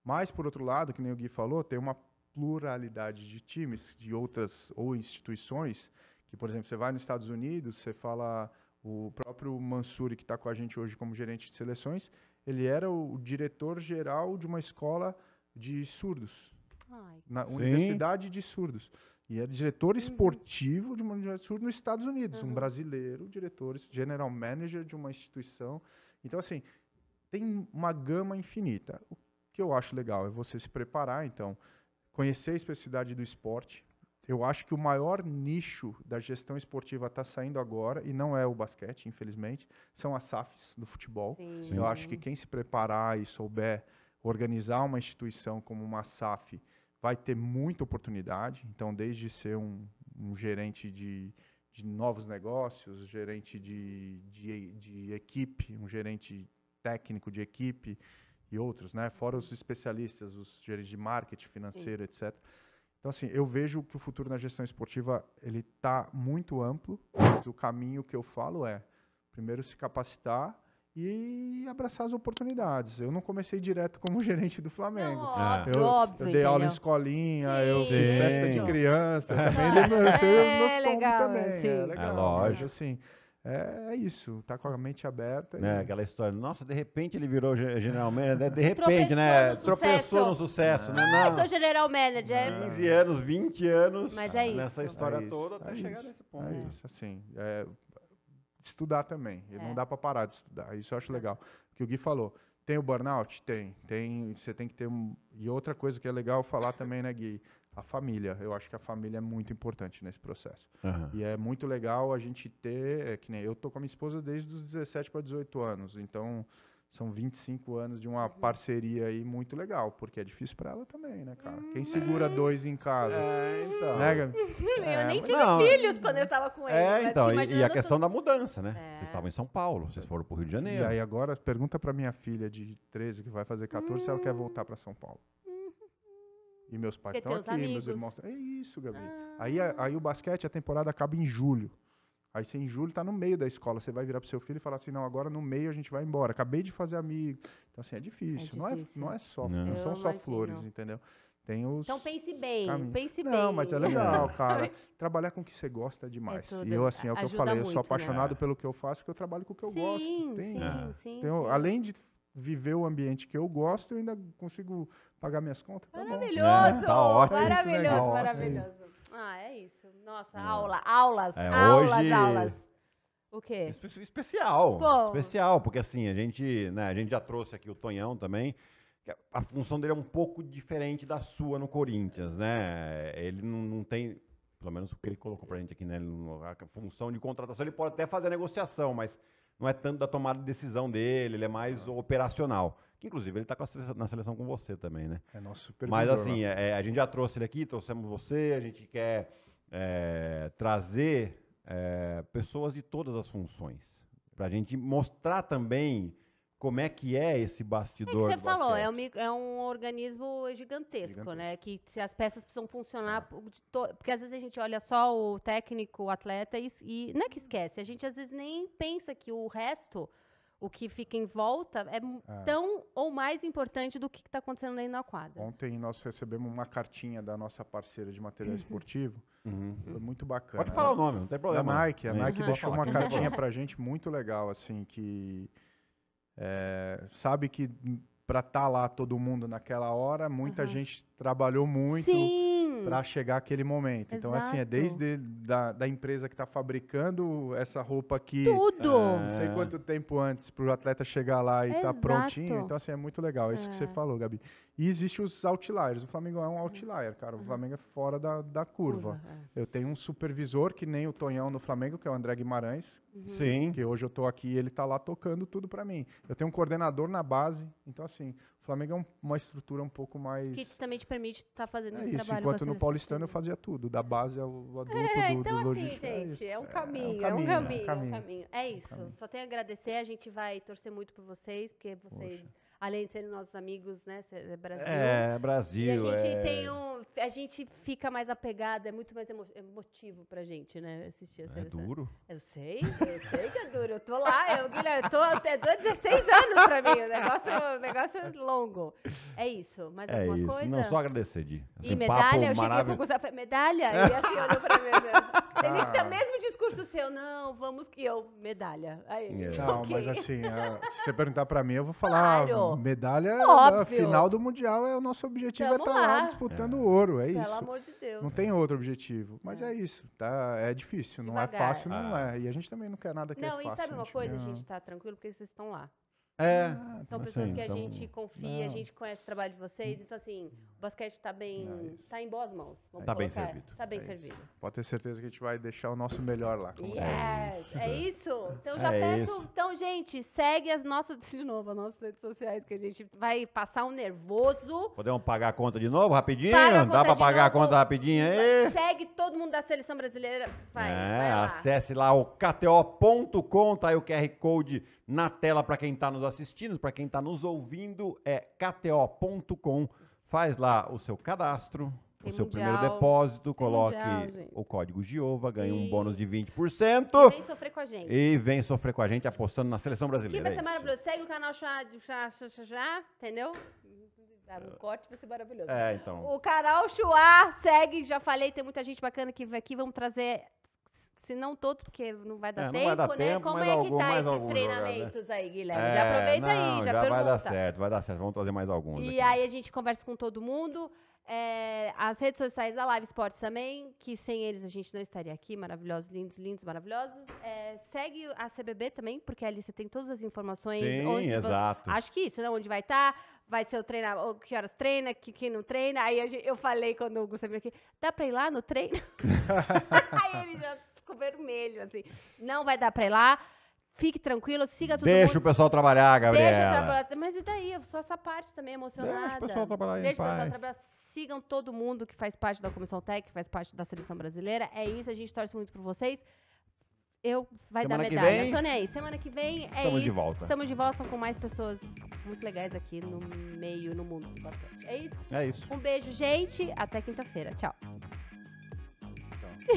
Mas, por outro lado, que nem o Gui falou, tem uma pluralidade de times, de outras ou instituições, que, por exemplo, você vai nos Estados Unidos, você fala... O próprio Mansuri, que está com a gente hoje como gerente de seleções, ele era o diretor-geral de uma escola de surdos, Ai. Na Sim. Universidade de Surdos. E era diretor esportivo de uma universidade sul nos Estados Unidos, uhum. um brasileiro, diretor, general manager de uma instituição. Então, assim, tem uma gama infinita. O que eu acho legal é você se preparar, então, conhecer a especificidade do esporte. Eu acho que o maior nicho da gestão esportiva está saindo agora, e não é o basquete, infelizmente, são as S A Fs do futebol. Sim. Eu acho que quem se preparar e souber organizar uma instituição como uma S A F vai ter muita oportunidade. Então, desde ser um, um gerente de, de novos negócios, gerente de, de, de equipe, um gerente técnico de equipe e outros, né? Fora os especialistas, os gerentes de marketing financeiro, Sim. etcétera. Então, assim, eu vejo que o futuro na gestão esportiva ele está muito amplo, mas o caminho que eu falo é, primeiro, se capacitar e abraçar as oportunidades. Eu não comecei direto como gerente do Flamengo. Não, eu, óbvio, eu dei aula em escolinha, sim, eu fiz sim. festa de criança, eu também dei meus tombos também. Sim. É legal, é lógico. Mas, assim, é isso, tá com a mente aberta. É, e... aquela história, nossa, de repente ele virou general manager, de repente, né? Tropeçou no sucesso, né? Ah, não, eu sou general manager. É. quinze anos, vinte anos, mas é isso. Nessa história é isso, toda, até é chegar nesse ponto. É isso, assim, é... estudar também, é. Não dá para parar de estudar, isso eu acho legal, o que o Gui falou, tem o burnout? Tem, tem, você tem que ter, um... e outra coisa que é legal falar também, né, Gui, a família, eu acho que a família é muito importante nesse processo, uhum. e é muito legal a gente ter, é, que nem eu tô com a minha esposa desde os dezessete para dezoito anos, então são vinte e cinco anos de uma parceria aí muito legal, porque é difícil para ela também, né, cara? Quem segura dois em casa? É, então. Né, Gabi? Eu nem tive não. filhos quando eu estava com ele. É, então, e, e a questão tudo. da mudança, né? É. Vocês estavam em São Paulo, vocês foram para o Rio de Janeiro. E aí agora, pergunta para minha filha de treze, que vai fazer catorze, hum. se ela quer voltar para São Paulo. E meus pais estão aqui, amigos. meus irmãos... É isso, Gabi. Ah. Aí, aí o basquete, a temporada acaba em julho. Aí você em julho tá no meio da escola, você vai virar pro seu filho e falar assim, não, agora no meio a gente vai embora, acabei de fazer amigo. Então assim, é difícil, é difícil. Não, é, não é só, não, não são só flores, entendeu? Tem os então pense bem, caminhos. pense não, bem. Não, mas é legal, cara. Trabalhar com o que você gosta é demais. É e eu assim, é o que Ajuda eu falei, muito, eu sou apaixonado né? pelo que eu faço, porque eu trabalho com o que eu sim, gosto. Tem, sim, é. sim, tem, sim. Além de viver o ambiente que eu gosto, eu ainda consigo pagar minhas contas. Maravilhoso, tá ótimo. Maravilhoso, maravilhoso. Ah, é isso. Nossa, é. aula, aulas, é, aulas, hoje... aulas. O quê? Especial. Bom. Especial, porque assim, a gente, né, a gente já trouxe aqui o Tonhão também. Que a função dele é um pouco diferente da sua no Corinthians, né? Ele não, não tem, pelo menos o que ele colocou pra gente aqui, né? A função de contratação, ele pode até fazer a negociação, mas não é tanto da tomada de decisão dele, ele é mais é. operacional. Inclusive, ele está na seleção com você também, né? É nosso supervisor. Mas assim, é, a gente já trouxe ele aqui, trouxemos você, a gente quer é, trazer é, pessoas de todas as funções, para a gente mostrar também como é que é esse bastidor. É o que você falou, é um, é um organismo gigantesco, gigantesco, né? Que se as peças precisam funcionar, é. porque às vezes a gente olha só o técnico, o atleta, e, e não é que esquece, a gente às vezes nem pensa que o resto... O que fica em volta é, é tão ou mais importante do que está acontecendo aí na quadra. Ontem nós recebemos uma cartinha da nossa parceira de material esportivo. Uhum. Foi muito bacana. Pode falar o nome, não tem problema. A Nike, a Nike uhum. deixou uma cartinha para a gente muito legal, assim, que é, sabe que para estar tá lá todo mundo naquela hora, muita uhum. gente trabalhou muito para chegar àquele momento. Exato. Então, assim, é desde da, da empresa que está fabricando essa roupa aqui. Tudo! É. Não sei quanto tempo antes para o atleta chegar lá e estar tá prontinho. Então, assim, é muito legal. É isso é. que você falou, Gabi. E existem os outliers. O Flamengo é um outlier, cara. O Flamengo é fora da, da curva. Uhum. Eu tenho um supervisor que nem o Tonhão no Flamengo, que é o André Guimarães. Uhum. Sim. Que hoje eu tô aqui e ele tá lá tocando tudo para mim. Eu tenho um coordenador na base. Então, assim... O Flamengo é um, uma estrutura um pouco mais... Que também te permite estar tá fazendo é esse isso, trabalho. Enquanto no Paulistano eu fazia tudo, da base ao adulto, é, do, então do logístico. Então assim, gente, é um caminho, é um caminho, é um caminho. É, um caminho, é, um caminho. é isso, é um caminho. Só tenho a agradecer, a gente vai torcer muito por vocês, porque vocês, Poxa. além de serem nossos amigos, né, Brasil... É, Brasil, e a gente é... tem um, a gente fica mais apegado, é muito mais emo, emotivo pra gente, né, assistir a seleção. É duro? Eu sei, eu sei que é duro, eu tô lá, eu, Guilherme, eu tô até dezesseis anos pra mim, o negócio... O negócio longo. É isso, mais é alguma isso. coisa? Não, só agradecer, Di. Assim, e medalha, eu cheguei pro Gustavo e falei, medalha? E assim, olhou pra mim mesmo. Ele tem o mesmo discurso seu, não, vamos que eu, medalha. Aí, yeah. Não, okay. mas assim, a, se você perguntar pra mim, eu vou falar, claro. medalha, a final do Mundial é o nosso objetivo, Tamo é estar lá, lá disputando o é. ouro, é Pelo isso. Pelo amor de Deus. Não tem outro objetivo, mas é, é isso, tá? É difícil, não Devagar. é fácil, não ah. é. E a gente também não quer nada que não, é fácil. Não, e sabe uma coisa? Não. A gente tá tranquilo porque vocês estão lá. É, são pessoas assim, que a então, gente confia, não. a gente conhece o trabalho de vocês, então assim, o basquete está bem, é tá em boas mãos. Está bem servido. Está bem é servido. Pode ter certeza que a gente vai deixar o nosso melhor lá. Yes. É, isso. é isso. Então já é peço, isso. então gente, segue as nossas, de novo, as nossas redes sociais, que a gente vai passar um nervoso. Podemos pagar a conta de novo, rapidinho? Paga Dá para pagar novo. a conta rapidinho aí? Segue todo mundo da Seleção Brasileira, vai, é, vai lá. Acesse lá o K T O ponto com, tá aí o Q R Code na tela para quem está nos assistindo, para quem está nos ouvindo, é K T O ponto com. Faz lá o seu cadastro, tem o seu mundial, primeiro depósito, coloque mundial, o código Giova, ganha Isso. um bônus de vinte por cento. E vem sofrer com a gente. E vem sofrer com a gente apostando na Seleção Brasileira. Que vai ser maravilhoso. Segue o canal Chuá, entendeu? Dar um corte vai ser maravilhoso. É, então. O canal Chuá, segue, já falei, tem muita gente bacana que vem aqui, vamos trazer... Se não todo, porque não vai dar, é, não tempo, vai dar tempo, né? Como é que algum, tá esses treinamentos jogar, né? aí, Guilherme? É, já aproveita não, aí, já, já pergunta. Vai dar certo, vai dar certo. Vamos trazer mais alguns. E aqui. aí a gente conversa com todo mundo. É, as redes sociais da Live Sports também, que sem eles a gente não estaria aqui. Maravilhosos, lindos, lindos, maravilhosos. É, segue a C B B também, porque ali você tem todas as informações. Sim, onde exato. Você, acho que isso, né? Onde vai estar... Tá, vai ser o treinador, que horas treina, que quem não treina. Aí eu falei quando o Gustavo veio aqui, dá pra ir lá no treino? Aí ele já ficou vermelho, assim. Não vai dar pra ir lá. Fique tranquilo, siga todo Deixa mundo. o pessoal trabalhar, Gabriela. Deixa o trabalhar. Mas e daí? Eu sou essa parte também emocionada. Deixa o pessoal trabalhar em Deixa paz. o pessoal trabalhar. Sigam todo mundo que faz parte da Comissão Técnica, que faz parte da Seleção Brasileira. É isso, a gente torce muito por vocês. Eu vai Semana dar medalha. Então é isso. Semana que vem é Estamos isso. De volta. Estamos de volta com mais pessoas muito legais aqui no meio, no mundo do basquete. É isso? É isso. Um beijo, gente. Até quinta-feira. Tchau. Tchau.